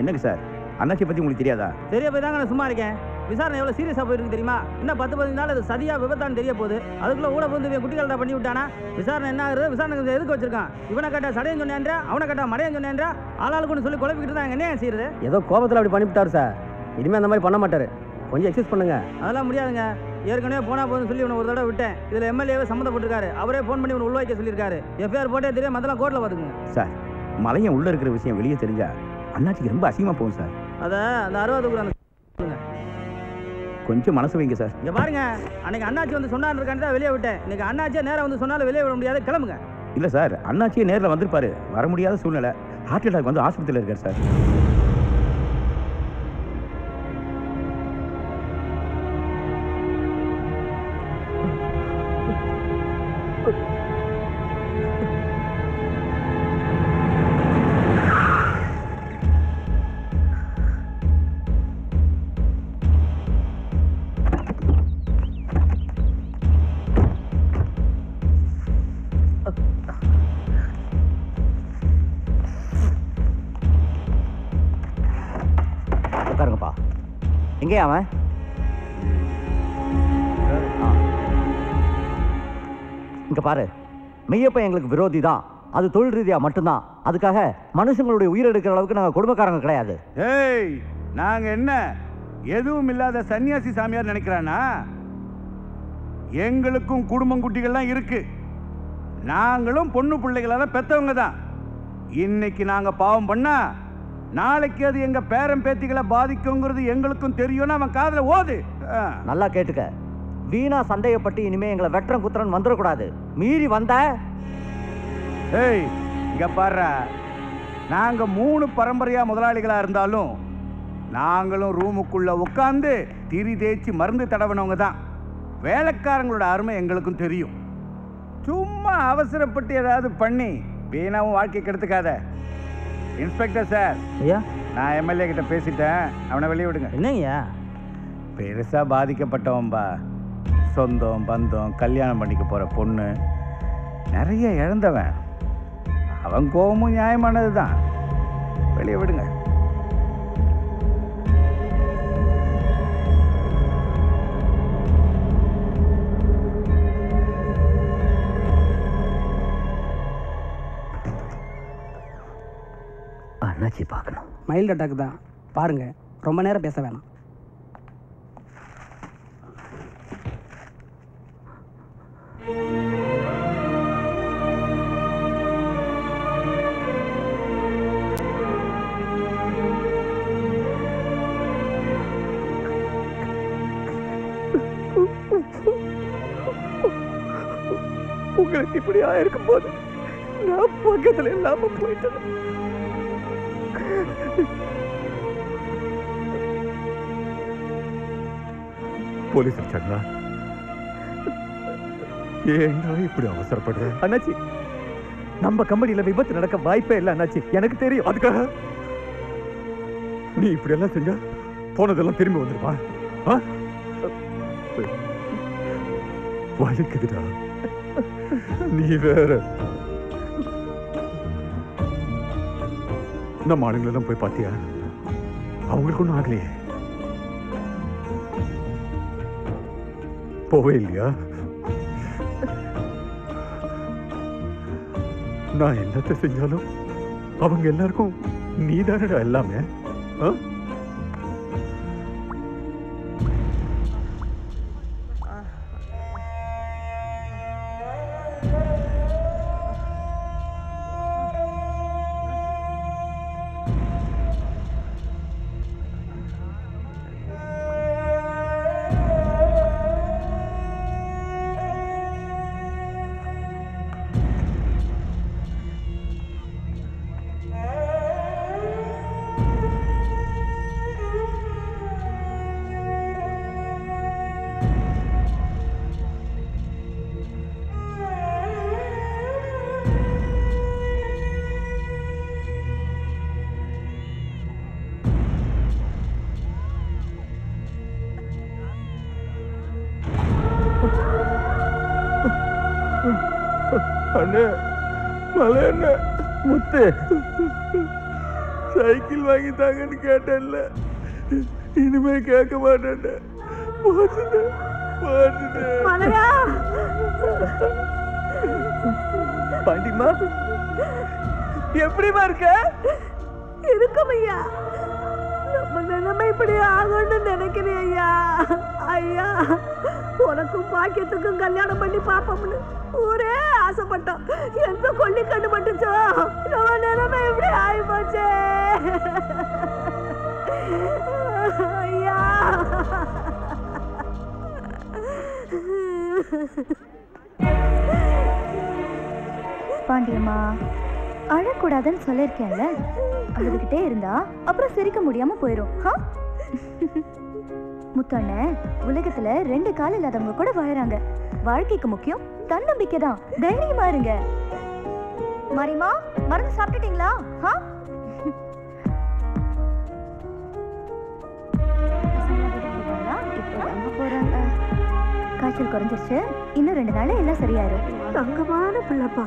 என்னங்க சார், அண்ணாச்சி பத்தி உங்களுக்கு தெரியாதா? தெரிய போய் தாங்க நான் சும்மா இருக்கேன். விசாரணை எவ்வளவு சீரியஸா போயிருக்கு தெரியுமா? இன்னும் 10-15 நாள் அது சதியா விபத்தான்னு தெரிய போகுது. அதுக்குள்ள ஊட போந்து குட்டிகளா பண்ணி விட்டானா? விசாரணை என்ன ஆகுது? விசாரணை எதுக்கு வச்சிருக்கான்? இவனை கேட்டா சடையன்னு சொன்னேன்றா, அவனை கேட்டா மடையன்னு சொன்னேன்றா, ஆளாளுக்குன்னு சொல்லி குழப்பிக்கிட்டு தான் என்ன செய்யுது? ஏதோ கோபத்தில் அப்படி பண்ணிவிட்டாரு சார். இனிமே அந்த மாதிரி பண்ண மாட்டாரு. கொஞ்சம் எக்ஸஸ் பண்ணுங்க. அதெல்லாம் முடியாதுங்க. ஏற்கனவே போனா போதுன்னு சொல்லி இவனை ஒரு தடவை விட்டேன். இதில் எம்எல்ஏவே சம்மந்தப்பட்டிருக்காரு. அவரே ஃபோன் பண்ணி இவனை உள்வாய்க்க சொல்லியிருக்காரு. எஃப்ஐஆர் போட்டே தெரியும். மற்றெல்லாம் கோர்ட்டில் பார்த்துக்குங்க சார். மலையன் உள்ளே இருக்கிற விஷயம் வெளியே தெரிஞ்சா அண்ணாச்சிக்கு ரொம்ப அசிங்கமாக போகும் சார். அதான் அந்த 60 கொஞ்சம் மனசு வைங்க சார். இங்கே பாருங்க, அன்னைக்கு அண்ணாச்சி வந்து சொன்னான்னு இருக்கான்னு தான் வெளியே விட்டேன். இன்னைக்கு அண்ணாச்சியை நேராக வந்து சொன்னாலும் வெளியே விட முடியாது. கிளம்புங்க. இல்லை சார், அண்ணாச்சியை நேரில் வந்திருப்பாரு. வர முடியாத சூழ்நிலை. ஹார்ட் அட்டாக் வந்து ஆஸ்பத்திரியில் இருக்கார் சார். அவன் இங்க பாரு, மெய்யப்பன் எங்களுக்கு விரோதி தான். அது தொழில் ரீதியா மட்டும்தான். அதுக்காக மனுஷங்களுடைய உயிர் எடுக்கிற அளவுக்கு நாங்க கொடுமைக்காரங்க கிடையாது. ஏய், நாங்க என்ன எதுவும் இல்லாத சன்னியாசி சாமியார் நினைக்கிறானா? எங்களுக்கும் குடும்பம் குட்டிகள்லாம் இருக்கு. நாங்களும் பொண்ணு பிள்ளைகளால பெத்தவங்க தான். இன்னைக்கு நாங்க பாவம் பண்ணா நாளைக்கு அது எங்க பேரன் பேத்திகளை பாதிக்குங்கிறது எங்களுக்கும் தெரியும்னா அவன் காதுல ஓது. நல்லா கேட்டுக்க. வீணா சந்தேகப்பட்டு இனிமே எங்களை வெட்டரன் குத்திரன் வந்துடக்கூடாது. மீறி வந்த இங்க பாரு, நாங்க 3 பரம்பரையா முதலாளிகளா இருந்தாலும் நாங்களும் ரூமுக்குள்ள உட்காந்து திரி தேய்ச்சி மருந்து தடவினவங்க தான். வேலைக்காரங்களோட அருமை எங்களுக்கும் தெரியும். சும்மா அவசரப்பட்டு ஏதாவது பண்ணி வீணாவும் வாழ்க்கை கெடுத்துக்காத. Inspector sir. ஐயா, நான் எம்எல்ஏ கிட்ட பேசிட்டேன். அவனை வெளியே விடுங்க. என்னங்கய்யா? பெருசாக பாதிக்கப்பட்டவன்பா. சொந்தம் பந்தம் கல்யாணம் பண்ணிக்க போகிற பொண்ணு நிறைய இழந்தவன். அவன் கோபமும் நியாயமானது தான். வெளியே விடுங்க. அண்ணாச்சி பார்க்கணும். மைல்டு அட்டாக் தான் பாருங்க. ரொம்ப நேரம் பேச வேணாம். உங்களுக்கு இப்படியா இருக்கும்போது நான் பக்கத்தில் இல்லாம போயிட்டேன். போலீஸ் வச்சாங்களா? ஏன்னா இப்படி அவசரப்படுறேன் அண்ணாச்சி. நம்ம கம்பெனியில விபத்து நடக்க வாய்ப்பே இல்லை அண்ணாச்சி. எனக்கு தெரியும். அதுக்காக நீ இப்படி எல்லாம் செஞ்ச போனதெல்லாம் திரும்பி வந்துருப்பா. வலிக்குதுடா. நீ வேற. நம்ம ஆளுங்களெல்லாம் போய் பார்த்தியா? அவங்களுக்கு ஒன்றும் ஆகலையே. போவே இல்லையா? நான் என்னத்தை செஞ்சாலும் அவங்க எல்லாருக்கும் நீதானடா எல்லாமே. அண்ணே மலையண்ண முத்து சைக்கிள் வாங்கித்தாங்கன்னு கேட்டேன்ல, இனிமே கேட்க மாட்டேன். பாண்டிமா எப்படிமா இருக்க? இருக்கும் ஐயா, நம்ம நிலைமை இப்படி ஆகும்னு நினைக்கிறேன் ஐயா. ஐயா உனக்கும் பாக்கியத்துக்கும் கல்யாணம் பண்ணி பாப்போம்னு ஊரே ஆசைப்பட்டோம். எந்த கொல்லி கண்டு பட்டுச்சோ நம்ம நிலைமை எப்படி ஆகி போச்சே ஐயா. பாண்டியம்மா அழக்கூடாதுன்னு சொல்லிருக்கேன்ல, அழுதுகிட்டே இருந்தா அப்புறம் சிரிக்க முடியாம போயிடும். முத்தண்ண உலகத்துல ரெண்டு கால இல்லாதவங்க கூட வாழறாங்க. வாழ்க்கைக்கு முக்கியம் தன்னம்பிக்கை தான். தைரியமா இருங்க. மரிமா மருந்து சாப்பிட்டுட்டீங்களா? காய்ச்சல் குறைஞ்சிருச்சு, இன்னும் 2 நாள் எல்லாம் சரியாயிரும். தங்கமான பிள்ளைப்பா,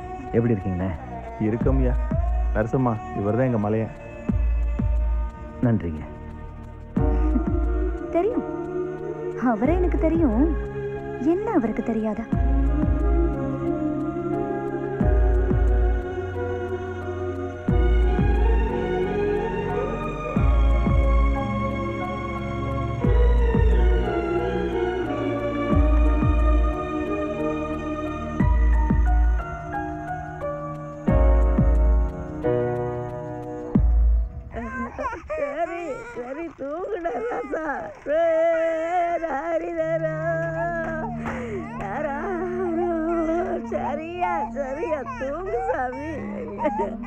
எப்படி இருக்கீங்கண்ணே? இருக்கம்யா. நரசம்மா இவர் தான் எங்கள் மலையன். நன்றிங்க. தெரியும், அவரை எனக்கு தெரியும். என்ன அவருக்கு தெரியாதா?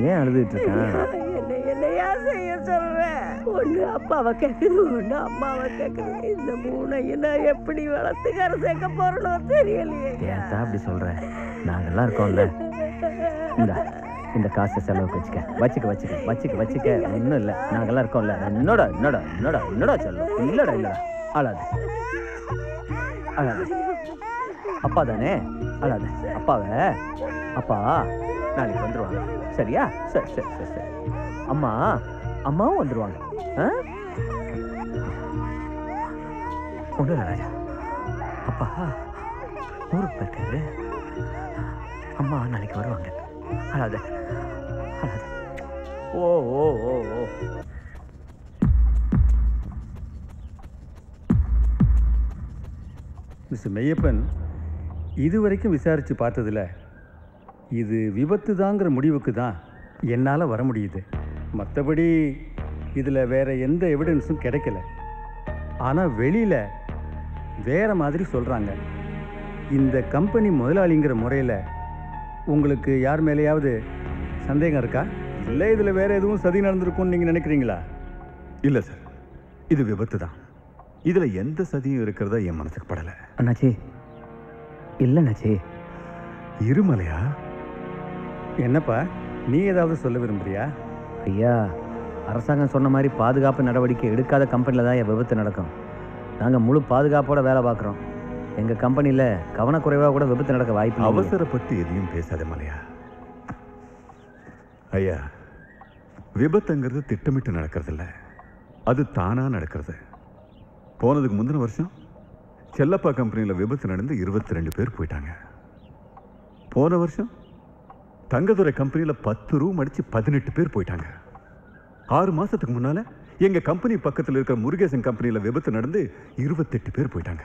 ஏன் அழுதுட்டு இருக்க? அப்பாவை கேக்குது, ஒண்ணு அம்மாவை கேக்குது. இந்த மூணையும் நான் எப்படி வளர்த்துக்கார சேர்க்க போறனோ தெரியலையே. ஏன் அப்படி சொல்ற? நாங்கெல்லாம் இருக்கோம்ல. இந்த காசை செலவுக்கு வச்சுக்க. ஒன்றும் இல்லை, நாங்கெல்லாம் இருக்கோம்ல. என்னோட என்னோட என்னோட என்னோட சொல்லுவோம். இல்லடா இல்லடா அழாத அழாத. அப்பா தானே, அழாத அப்பாவை. அப்பா நாளைக்கு வந்துடுவாங்க சரியா? சரி சரி சரி சரி. அம்மா அம்மாவும் வந்துடுவாங்க. ஒன்றும் இல்லை ராஜா, அப்பா ஊருக்கு போயிருக்காரு. அம்மா நாளைக்கு வருவாங்க. அழாத அழாத. ஓ ஓ ஓ ஓ. மிஸ்டர் மெய்யப்பன், இதுவரைக்கும் விசாரித்து பார்த்ததில் இது விபத்து தாங்கிற முடிவுக்கு தான் என்னால் வர முடியுது. மற்றபடி இதில் வேறு எந்த எவிடன்ஸும் கிடைக்கல. ஆனால் வெளியில் வேறு மாதிரி சொல்கிறாங்க. இந்த கம்பெனி முதலாளிங்கிற முறையில் உங்களுக்கு யார் மேலேயாவது சந்தேகம் இருக்கா? இல்லை இதில் வேறு எதுவும் சதி நடந்திருக்கும்னு நீங்கள் நினைக்கிறீங்களா? இல்லை சார், இது விபத்து தான். இதில் எந்த சதியும் இருக்கிறதா என் மனசுக்கு படலை. அண்ணாச்சி, இல்லை அண்ணாச்சி. இருமலையா? என்னப்பா, நீ ஏதாவது சொல்ல விரும்புறியா? ஐயா, அரசாங்கம் சொன்ன மாதிரி பாதுகாப்பு நடவடிக்கை எடுக்காத கம்பெனியில் தான் என் விபத்து நடக்கும். நாங்கள் முழு பாதுகாப்போட வேலை பார்க்குறோம். எங்கள் கம்பெனியில் கவனக்குறைவாக கூட விபத்து நடக்க வாய்ப்பு. அவசரப்பட்டு எதையும் பேசாத மலையா. ஐயா, விபத்துங்கிறது திட்டமிட்டு நடக்கிறதில்ல, அது தானாக நடக்கிறது. போனதுக்கு முந்தின வருஷம் செல்லப்பா கம்பெனியில் விபத்து நடந்து 22 பேர் போயிட்டாங்க. போன வருஷம் தங்கதுரை கம்பெனியில் 10 ரூம் அடித்து 18 பேர் போயிட்டாங்க. 6 மாதத்துக்கு முன்னால் எங்கள் கம்பெனி பக்கத்தில் இருக்கிற முருகேசன் கம்பெனியில் விபத்து நடந்து 28 பேர் போயிட்டாங்க.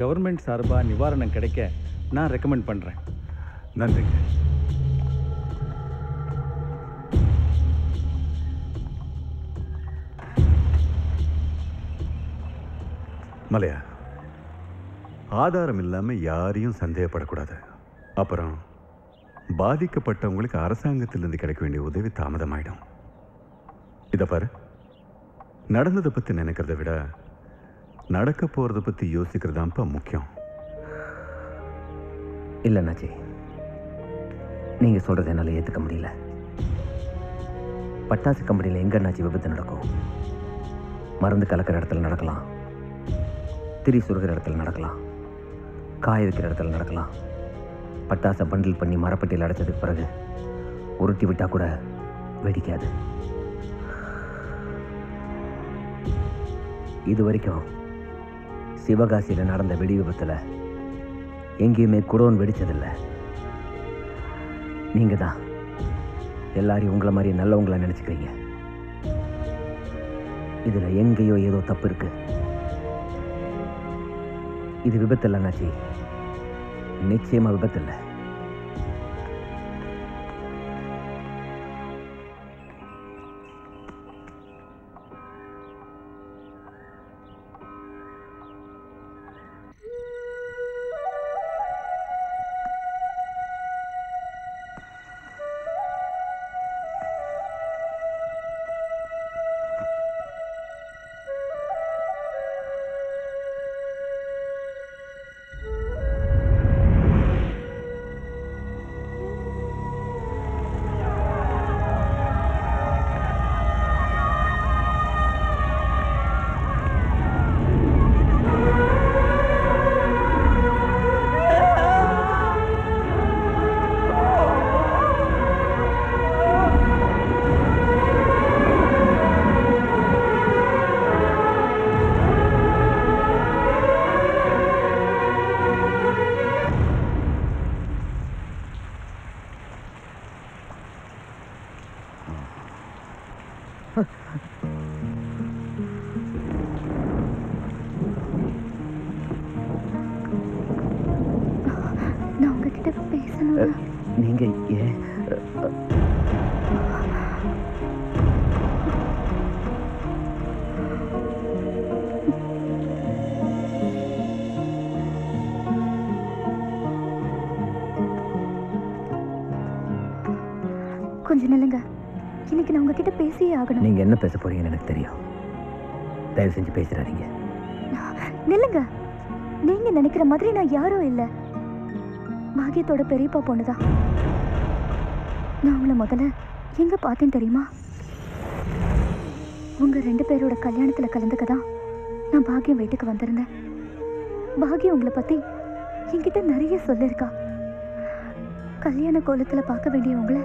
கவர்மெண்ட் சார்பாக நிவாரணம் கிடைக்க நான் ரெக்கமெண்ட் பண்ணுறேன். நன்றிங்க. மலையா, ஆதாரம் இல்லாமல் யாரையும் சந்தேகப்படக்கூடாது. அப்புறம் பாதிக்கப்பட்டவங்களுக்கு அரசாங்கத்திலிருந்து கிடைக்க வேண்டிய உதவி தாமதமாயிடும். இதை பாரு, நடந்ததை பற்றி நினைக்கிறத விட நடக்க போகிறத பற்றி யோசிக்கிறதாம்ப்பா முக்கியம். இல்லை அண்ணாச்சி, நீங்கள் சொல்கிறத என்னால் ஏற்றுக்க முடியல. பட்டாசு கம்பெனியில் எங்கே அண்ணாச்சி விபத்து நடக்கும்? மருந்து கலக்கிற இடத்துல நடக்கலாம், திரி சுருகிற இடத்துல நடக்கலாம், காய வைக்கிற இடத்துல நடக்கலாம். பட்டாசை பண்டில் பண்ணி மரப்பட்டியில் அடைச்சதுக்கு பிறகு உருட்டி விட்டால் கூட வெடிக்காது. இது வரைக்கும் சிவகாசியில் நடந்த வெடி விபத்தில் எங்கேயுமே குடோன் வெடித்ததில்லை. நீங்கள் தான் எல்லாரையும் உங்களை மாதிரி நல்லவங்களா நினச்சிக்கிறீங்க. இதில் எங்கேயோ ஏதோ தப்பு இருக்குது. இது விபத்து இல்லை அண்ணாச்சி, நிச்சயமா விபத்து இல்லை. நீங்க என்ன பேச போறீங்கன்னு எனக்கு தெரியும். தயவு செஞ்சு பேசுறாதீங்க. நில்லுங்க, நீங்க நினைக்கிற மாதிரி நான் யாரும் இல்லை. பாகியத்தோட பெரியப்பா பொண்ணுதான். நான் உங்களை முதல்ல எங்க பார்த்தேன் தெரியுமா? உங்க 2 பேரோட கல்யாணத்துல கலந்துக்கதான் நான் பாகியம் வீட்டுக்கு வந்திருந்தேன். பாகியம் உங்களை பத்தி என்கிட்ட நிறைய சொல்லிருக்கா. கல்யாண கோலத்துல பார்க்க வேண்டிய உங்களை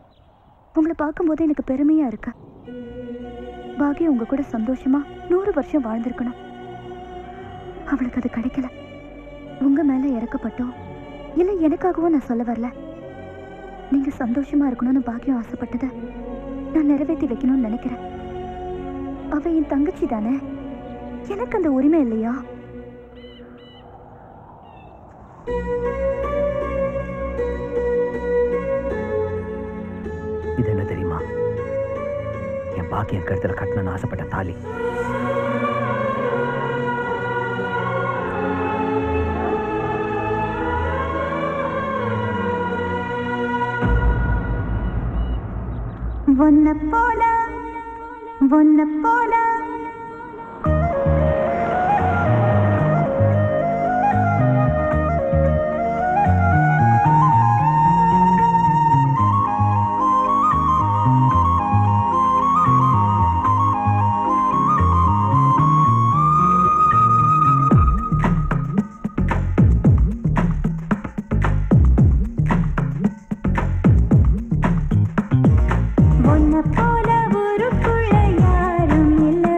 உங்களை பார்க்கும்போது எனக்கு பெருமையா இருக்கா. பாக்கியம் உங்க கூட சந்தோஷமா 100 வருஷம் வாழ்ந்திருக்கணும். அவளுக்கு அது கிடைக்கல. உங்க மேல இறக்கப்பட்டோம் இல்லை எனக்காகவும் நான் சொல்ல வரல. நீங்க சந்தோஷமா இருக்கணும்னு பாக்கியம் ஆசைப்பட்டதை நான் நிறைவேற்றி வைக்கணும்னு நினைக்கிறேன். அவ என் தங்கச்சி தானே, எனக்கு அந்த உரிமை இல்லையா? இது என்ன தெரியுமா, என் பாக்கியம் கருத்துல கட்டணும்னு ஆசைப்பட்ட தாலி. ஒன்ன போல போல ஒரு குழையாரும் இல்லை.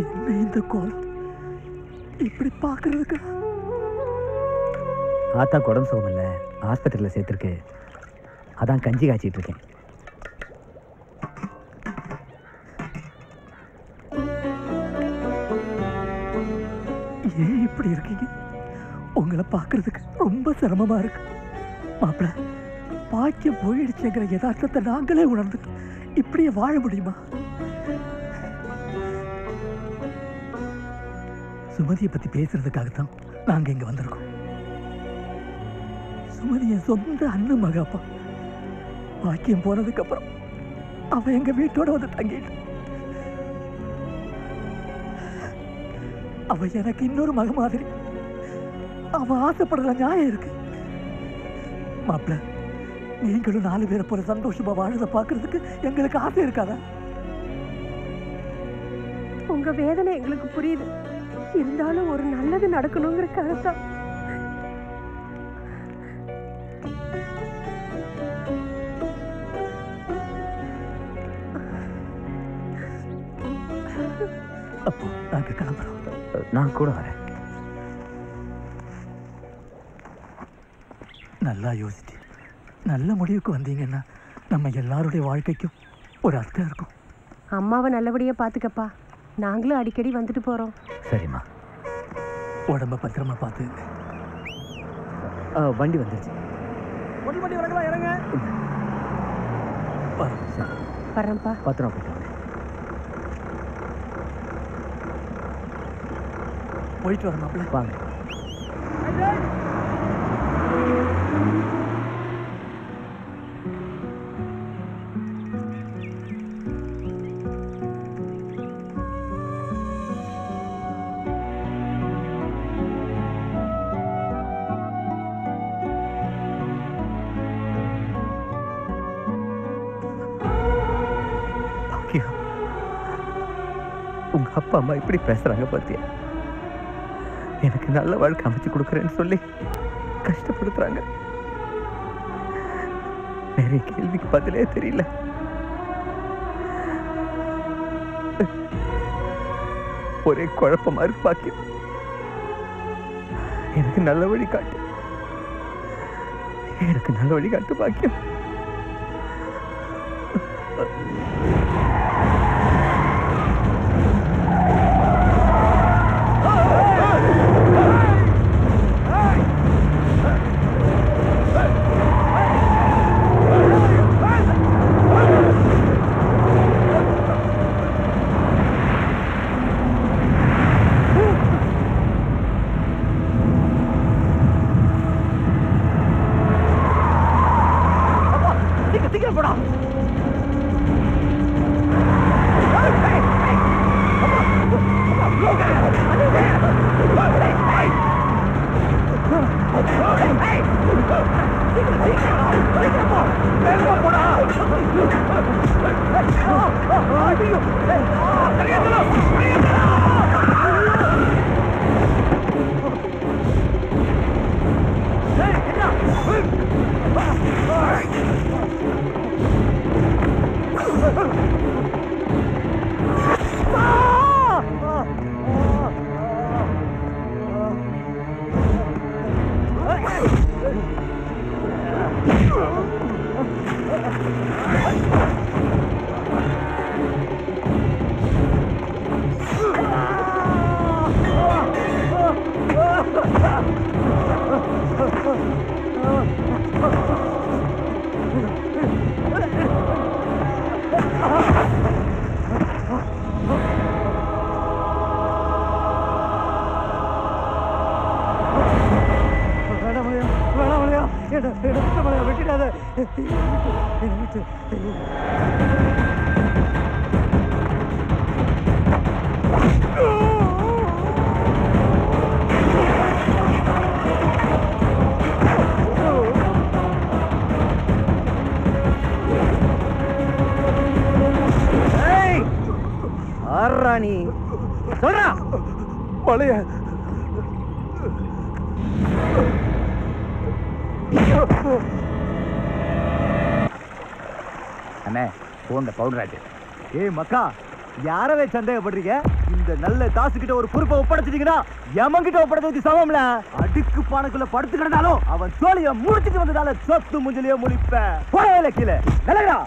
என்ன இந்த கோலம் இப்படி பார்க்கறதுக்கு? ஆத்தா குடம் சோமல்ல ஹாஸ்பிட்டலில் சேர்த்துருக்கு, அதான் கஞ்சி காய்ச்சிட்டு இருக்கேன். ஏன் இப்படி இருக்கீங்க? உங்களை பார்க்கறதுக்கு ரொம்ப சிரமமா இருக்கு மாப்பிள்ள. பாக்கியம் போயிடுச்சுங்கிற யதார்த்தத்தை நாங்களே உணர்ந்துட்டோம். இப்படியே வாழ முடியுமா? சுமதியை பத்தி பேசுறதுக்காகத்தான் நாங்க இங்க வந்திருக்கோம். சுமதிய சொந்த அண்ணன் மகாப்பா. பாக்கியம் போனதுக்கு அப்புறம் அவ எங்க வீட்டோட வந்து தங்கிட்டு, அவ எனக்கு இன்னொரு மக மாதிரி. அவ ஆசைப்படல, நியாயம் இருக்கு மாப்பிள்ள. நீங்களும் 4 பேரை போல சந்தோஷமா வாழத பாக்குறதுக்கு எங்களுக்கு ஆசை இருக்காதா? உங்க வேதனை எங்களுக்கு புரியுது. இருந்தாலும் ஒரு நல்லது நடக்கணுங்கிற கருத்தா அப்போ நாங்க கிளம்புறோம். நான் கூட வரேன். நல்லா யோசிச்சு நல்ல முடிவுக்கு வந்தீங்கன்னா நம்ம எல்லாருடைய வாழ்க்கைக்கும் ஒரு அர்த்தம் இருக்கும். அம்மாவை நல்லபடியா பாத்துக்கப்பா, நாங்களும் அடிக்கடி வந்துட்டு போறோம். சரிம்மா, உடம்ப பத்திரமா பார்த்து. வண்டி வந்துருச்சு, இறங்க. வரேன்ப்பா, பத்திரமா போயிட்டு வரணும். வாங்க. அப்பா அம்மா இப்படி பேசுறாங்க பார்த்தியா? எனக்கு நல்ல வாழ்க்கை அமைச்சு கொடுக்குறேன்னு சொல்லி கஷ்டப்படுத்துறாங்க. நிறைய கேள்விக்கு பதிலே தெரியல. ஒரே குழப்பமா இருக்கு பாக்கியம். எனக்கு நல்ல வழி காட்டு, எனக்கு நல்ல வழி காட்டு பாக்கியம். அண்ணே போன் பவுடர் ஆச்சு. ஏய் மக்கா, யாரவே சந்தேகப்படுறீங்க? இந்த நல்ல தாசுகிட்ட ஒரு பொறுப்பை ஒப்படைச்சிட்டீங்கன்னா யமங்கிட்ட ஒப்படைச்சதுக்கு சமம்ல. அடுக்கு பானைக்குள்ள படுத்து கிடந்தாலும் அவன் தோலியை முடிச்சிட்டு வந்ததால சொத்து முஞ்சிலேயே முழிப்ப போல கீழே நிலகடா.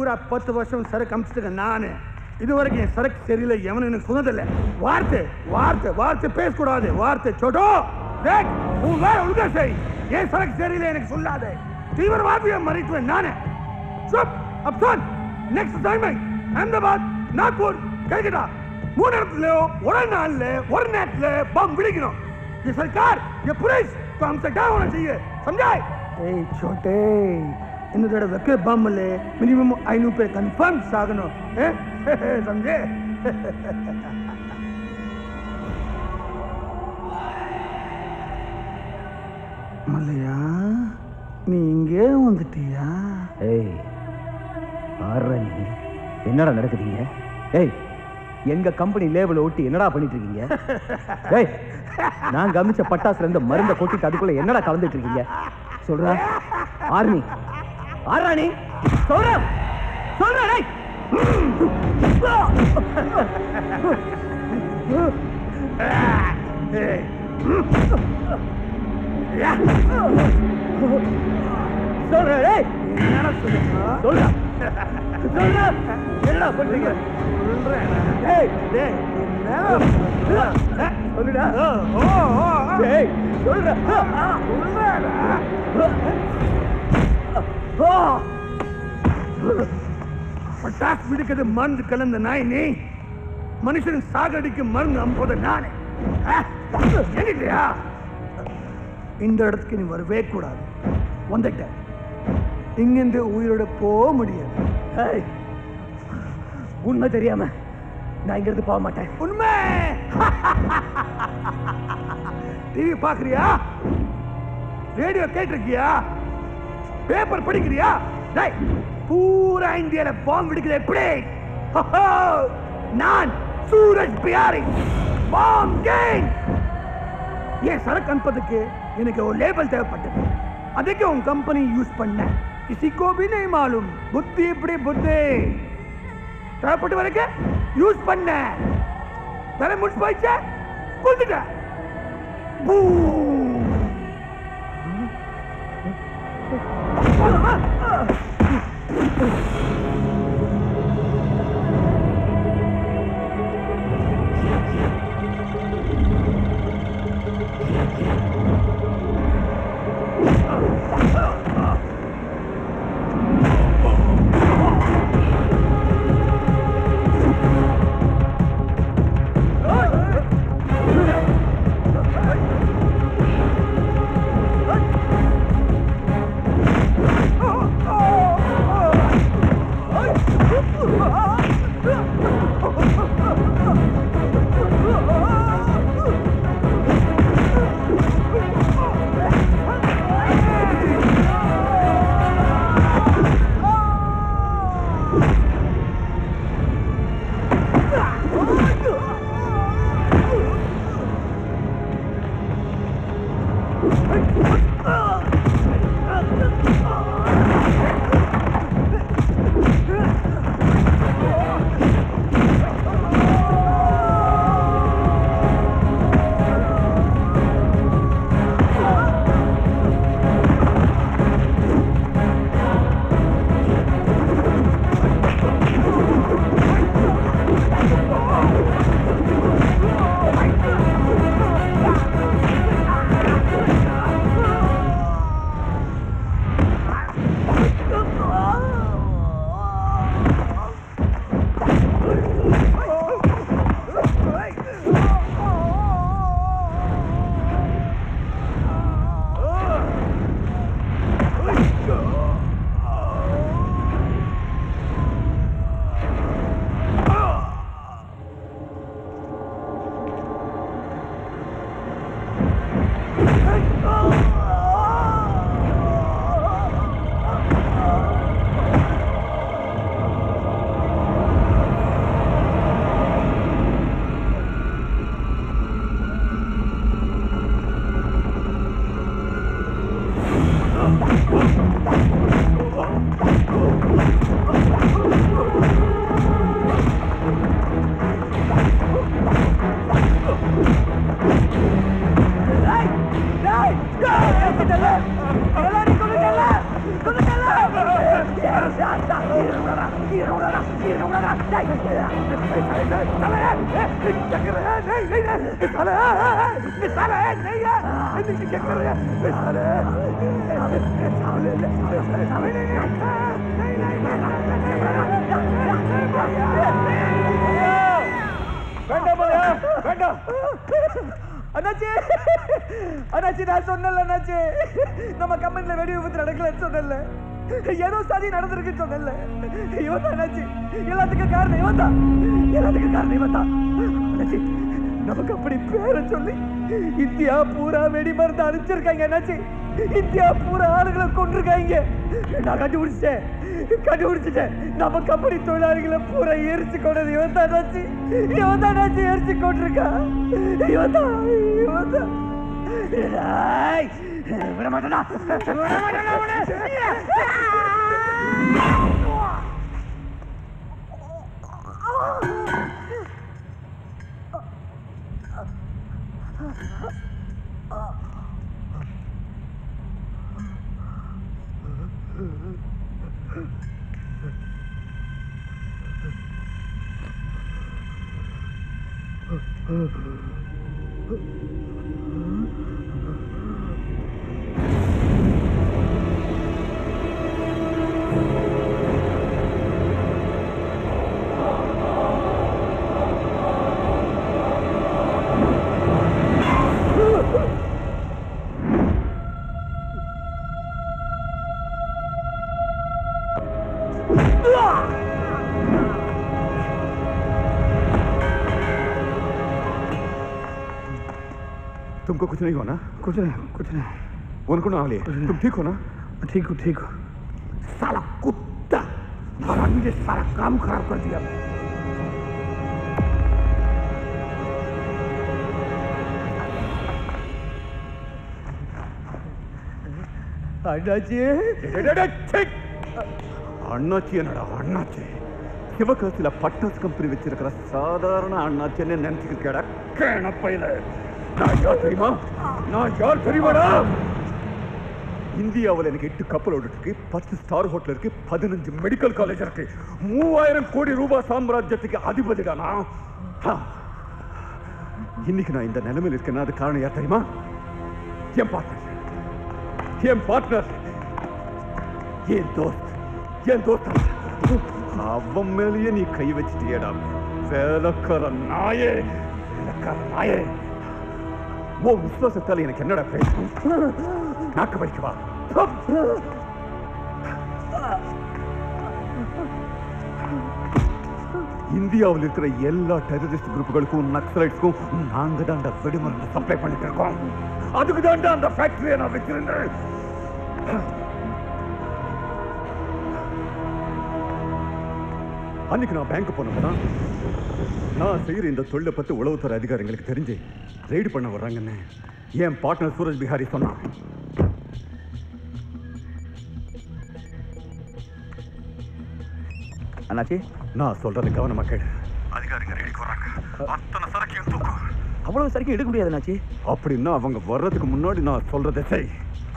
पूरा 10 வருஷம் சரக்கு அமிச்சிட்டு நானு இது வரைக்கும் சரக்கு சரியில்லை எவனும் எனக்கு சொன்னதில்லை. வார்த்தை வார்த்தை வார்த்தை பேசக்கூடாது. வார்த்தை சோட்டோ தேக் உன் வேற உங்க செய் ஏன் சரக்கு சரியில்லை எனக்கு சொல்லாதே. தீவிரவாதியை மறித்துவேன் நானே. சுப் அப்தான் நெக்ஸ்ட் டைம் அஹமதாபாத் நாக்பூர் கல்கட்டா 3 இடத்துலயோ ஒரு நாள்ல ஒரு நேரத்துல பம் விடுக்கணும். ये सरकार ये पुलिस तो हमसे क्या होना चाहिए समझाए. ए छोटे इन दर रखे बम ले मिनिमम 500 कंफर्म सागनो समझे. मलया நீ இங்கே வந்துட்டியா? ஏய் ஆரணி என்னடா நடக்குதுங்க? ஏய் எங்க கம்பெனி லேபிள் ஒட்டி என்னடா பண்ணிட்டு இருக்கீங்க? ஏய் நான் கமிச்ச பட்டாசுல இருந்து மருந்த கொட்டிட்டு அதுக்குள்ள என்னடா கலந்துட்டு இருக்கீங்க? சொல்றா ஆரணி ஆறானி சொல்றேன் சொல்றேன் டேய் சொல்றேன் டேய் என்னடா சொல்றேன் சொல்றேன் என்னடா பண்றீங்க சொல்றேன் டேய் டேய் என்ன சொல்லுடா ஓ ஓ டேய் சொல்றேன் சொல்றேன் பட்டாசு பிடிக்கிறது மருந்து கலந்த நாயினி மனுஷன் சாகடிக்கு மருந்து அம்போது நானே எங்கிட்டியா இந்த இடத்துக்கு நீ வரவே கூடாது வந்துட்ட இங்கிருந்து உயிரோட போக முடியாது உண்மை தெரியாம நான் இங்கிருந்து போக மாட்டேன் உண்மை டிவி பாக்குறியா ரேடியோ கேட்டிருக்கியா பேப்பர் படிக்கிறியா டேய் பூரா இந்தியால பாம்பு வெடிக்குது எப்படி நான் சூரஜ் பியாரி பாம் கேங் ஏன் சரக்கு அனுப்பதுக்கு எனக்கு ஒரு லேபிள் தேவைப்பட்டது அதுக்கு உன் கம்பெனி யூஸ் பண்ண கிசிக்கோ பி நை மாலும் புத்தி இப்படி புத்தி தேவைப்பட்டு வரைக்கும் யூஸ் பண்ண தலை முடிச்சு போயிடுச்சு குளிச்சுட்ட பூ விட மாட்டேன் तुमको कुछ नहीं हो ना? कुछ नहीं उनको ना ले। तुम ठीक हो ना? ठीक हो ठीक हो। साला कुत्ता आदमी ने सारा काम खराब कर दिया। आना चाहिए ठीक आना चाहिए ना आना चाहिए इवक सिला पट्टस कंपनी वच्चिरुक्किற साधारण அண்ணாச்சியை நினைச்சுக்கிற கேணப்பையில நான் யார் தெரியுமாடா இந்தியாவில் எனக்கு 8 கப்பலோடு இருக்கு 10 ஸ்டார் ஹோட்டல் இருக்கு 15 மெடிக்கல் காலேஜ் இருக்கு 3000 கோடி ரூபாய் சாம்ராஜ்யத்துக்கு அதிபதிடா நான் இன்னைக்கு நான் இந்த நிலைமையில் இருக்கேன்னா அது காரணம் யார் தெரியுமா என் பார்ட்னர் என் தோஸ்த் அவன் மேலேயே நீ கை வச்சிட்டியடா வேலைக்கார நாயே वो विश्वास तले ने कन्नड़ा पे नाक बड़ी क्या इंडिया वाले तेरे ये लाल टेररिस्ट ग्रुप गढ़ को नक्सलाइट्स को नांग डांडा वेडिमर ने सप्लाई पढ़ने कर कौन आधुनिक डांडा फैक्ट्री है ना विचरने அன்னைக்கு நான் பேங்க் போனப்பதான் நான் செய்கிற இந்த தொழிலை பற்றி உளவுத்துறை அதிகாரிகளுக்கு தெரிஞ்சு ரெய்டு பண்ண வர்றாங்கன்னு என் பார்ட்னர் சூரஜ் பிஹாரி சொன்னான் அண்ணாச்சி நான் சொல்றது கவனமா கேடு அதிகாரிகள் ரெய்டுக்கு வர்றாங்க அத்தனை சரக்கையும் தூக்கும் அவ்வளவு சரக்கு எடுக்க முடியாது அண்ணாச்சி அப்படின்னா அவங்க வர்றதுக்கு முன்னாடி நான் சொல்றதை செய்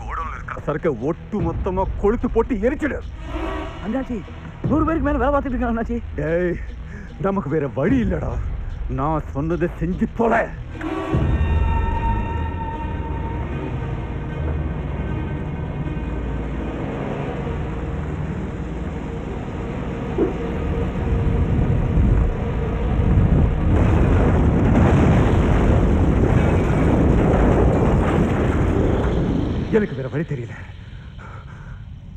கோடோல இருக்க சரக்கை ஒட்டு மொத்தமா கொளுத்து போட்டு எரிச்சிடு அண்ணாச்சி 100 பேருக்கு மேல வேலை பார்த்துட்டு இருக்காங்க அண்ணாச்சி டேய் நமக்கு வேற வழி இல்லடா நான் சொன்னதை செஞ்சு தொலை எனக்கு வேற வழி தெரியல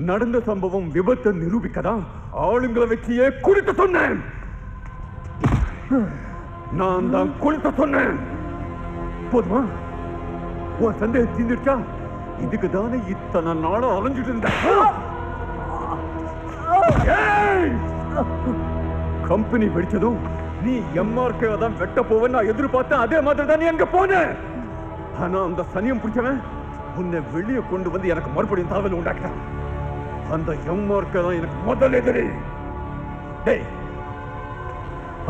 நடந்த சம்பவம் விபத்தை நிரூபிக்கதான் ஆளுங்களை வச்சியே குளித்த சொன்னேன் நான் தான் குளித்த சொன்னேன் போதுமா உன் சந்தேகம் தீர்ந்துடுச்சா இதுக்கு தானே இத்தனை நாளும் அலைஞ்சிட்டு இருந்தேன் கம்பெனி வெடிச்சதும் நீ எம்ஆர்கே தான் வெட்ட போவன்னு நான் எதிர்பார்த்தேன் அதே மாதிரி தான் நீ அங்க போனேன் ஆனா அந்த சனியம் பிடிச்சவன் உன்னை வெளியே கொண்டு வந்து எனக்கு மறுபடியும் தாவல் உண்டாக்கிட்டான் அந்த எம்ஆர்கே தான் எனக்கு முதல் எதிரி டேய்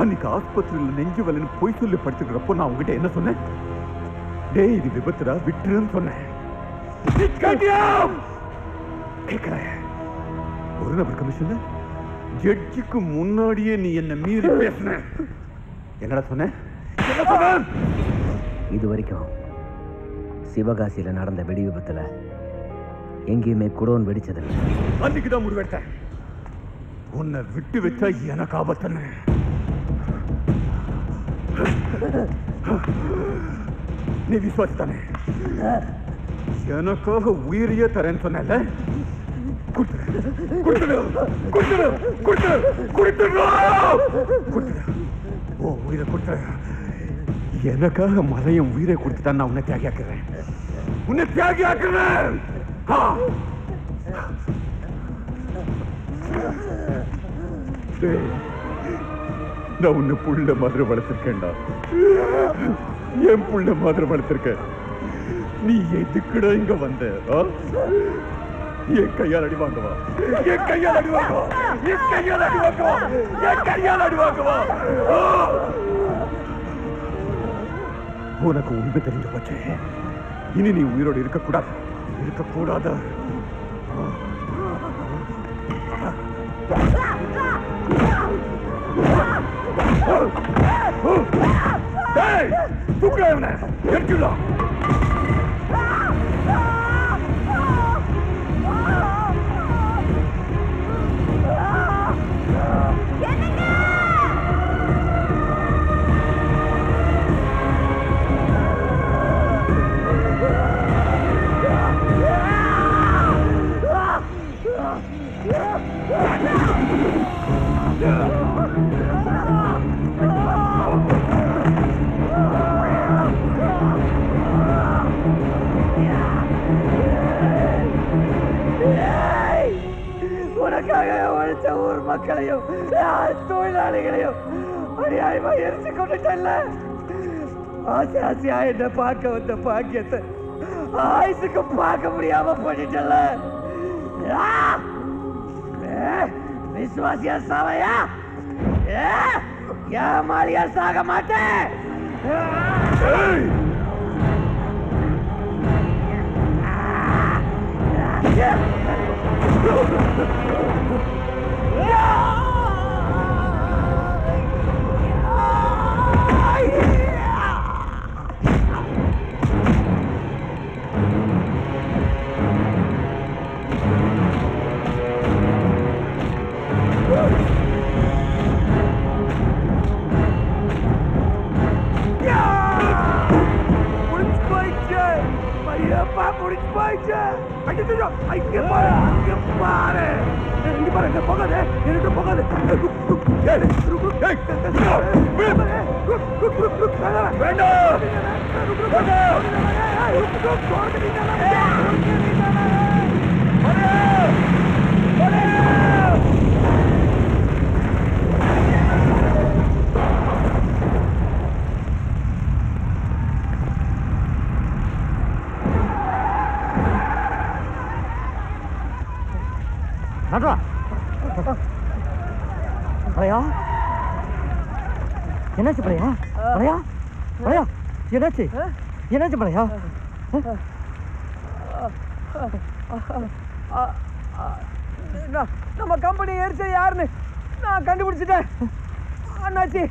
அன்னைக்கு ஆஸ்பத்திரியில் நெஞ்சு வலின்னு போய் சொல்லி படுத்துக்கிறப்போ நான் உங்ககிட்ட என்ன சொன்னேன் டேய் இது விபத்துடா விட்டுருன்னு சொன்னேன் ஒரு நபர் கமிஷன் ஜட்ஜிக்கு முன்னாடியே நீ என்ன மீறி பேசுன என்னடா சொன்ன இது வரைக்கும் சிவகாசியில் நடந்த வெடி விபத்துல எங்கேயுமே குடோன் வெடிச்சதில்லை அன்னைக்கு தான் முடிவெடுத்தேன் உன்னை விட்டு வச்சா எனக்கு ஆபத்தன நீ விசுவாசித்தானே எனக்காக உயிரியே தரேன்னு சொன்ன ஓ உயிரை கொடுத்துரு எனக்காக மலையம் உயிரை கொடுத்துட்டான் நான் உன்னை தியாகியாக்குறேன் உன்னை தியாகியாக்குறேன் நான் உன்னை புள்ள மாதிரி வளர்த்திருக்கேன்டா என் புள்ள மாதிரி வளர்த்திருக்க நீ எதுக்குடா இங்க வந்த உனக்கு உண்மை தெரிஞ்ச போச்சு. இனி நீ உயிரோடு இருக்கக்கூடாது, இருக்கக்கூடாது. என்னாச்சு மலையா? நம்ம கம்பெனி எரிச்சது யாருன்னு நான் கண்டுபிடிச்சிட்டேன் அண்ணாச்சி.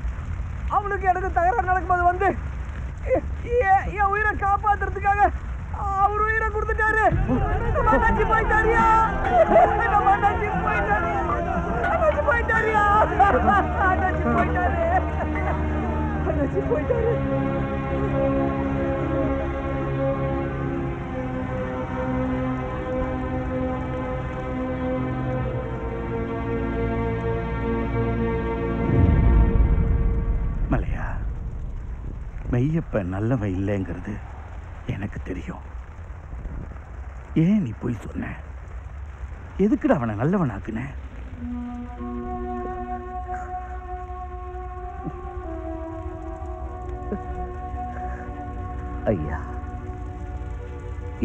அவனுக்கு எனக்கு தகராறு நடக்கும்போது வந்து என் உயிரை காப்பாத்துறதுக்காக அவர் உயிரை கொடுத்துட்டாரு. போயிட்டாரியா அண்ணாச்சி, போயிட்டாரியா அண்ணாச்சி, போயிட்டாரு அண்ணாச்சி, போயிட்டாரு. மலையா, மெய்யப்ப நல்லவன் இல்லைங்கிறது எனக்கு தெரியும். ஏன் நீ போய் சொன்ன? எதுக்குடா அவனை நல்லவனாக்குன? ஐயா,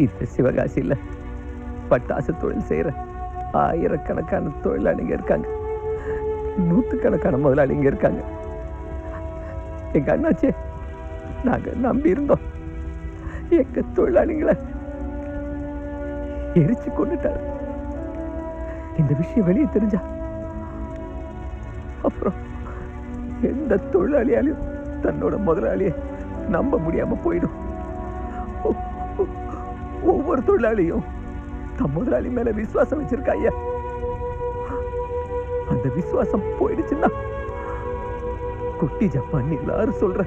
இந்த சிவகாசியில் பட்டாசு தொழில் செய்கிற ஆயிரக்கணக்கான தொழிலாளிங்க இருக்காங்க, நூற்றுக்கணக்கான முதலாளிங்க இருக்காங்க. எங்கள் அண்ணாச்சி நாங்கள் நம்பி இருந்தோம், எங்கள் தொழிலாளிங்களை எரிச்சு கொண்டுட்டாரு. இந்த விஷயம் வெளியே தெரிஞ்சா அப்புறம் எந்த தொழிலாளியாலையும் தன்னோட முதலாளியை நம்ப முடியாம போயிடும். ஒவ்வொரு தொழிலாளியும் தம் முதலாளி மேல விசுவாசம் வச்சிருக்கா ஐயா. அந்த விசுவாசம் போயிடுச்சுன்னா குட்டி ஜப்பான் எல்லாரும் சொல்ற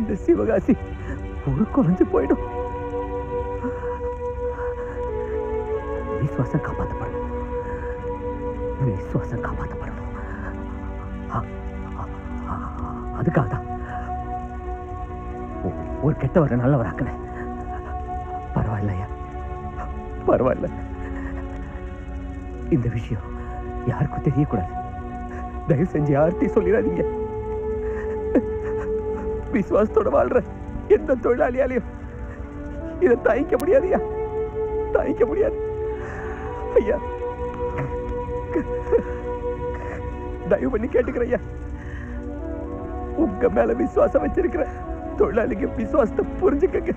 இந்த சிவகாசி ஒரு குறைஞ்சு போயிடும். விசுவாசம் காப்பாற்றப்படும், விசுவாசம் காப்பாற்றப்படும். அதுக்காக தான் ஒரு கெட்டவரை நல்லவராக்கல. பரவாயில்லையா, பரவாயில்ல. இந்த விஷயம் யாருக்கும் தெரியக்கூடாது, தயவு செஞ்சு யார்கிட்டையும் சொல்லிடாதீங்க. விசுவாசத்தோட வாழ்ற எந்த தொழிலாளியாலையும் இதை தாங்கிக்க முடியாதுயா, தாங்கிக்க முடியாது. ஐயா, தயவு பண்ணி கேட்டுக்கிறேன் ஐயா. உங்க மேல விசுவாசம் வச்சிருக்கிற தொழிலாளிக்கு விசுவாசத்தை புரிஞ்சுக்கங்க.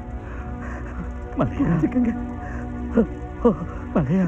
மலையா மலையா.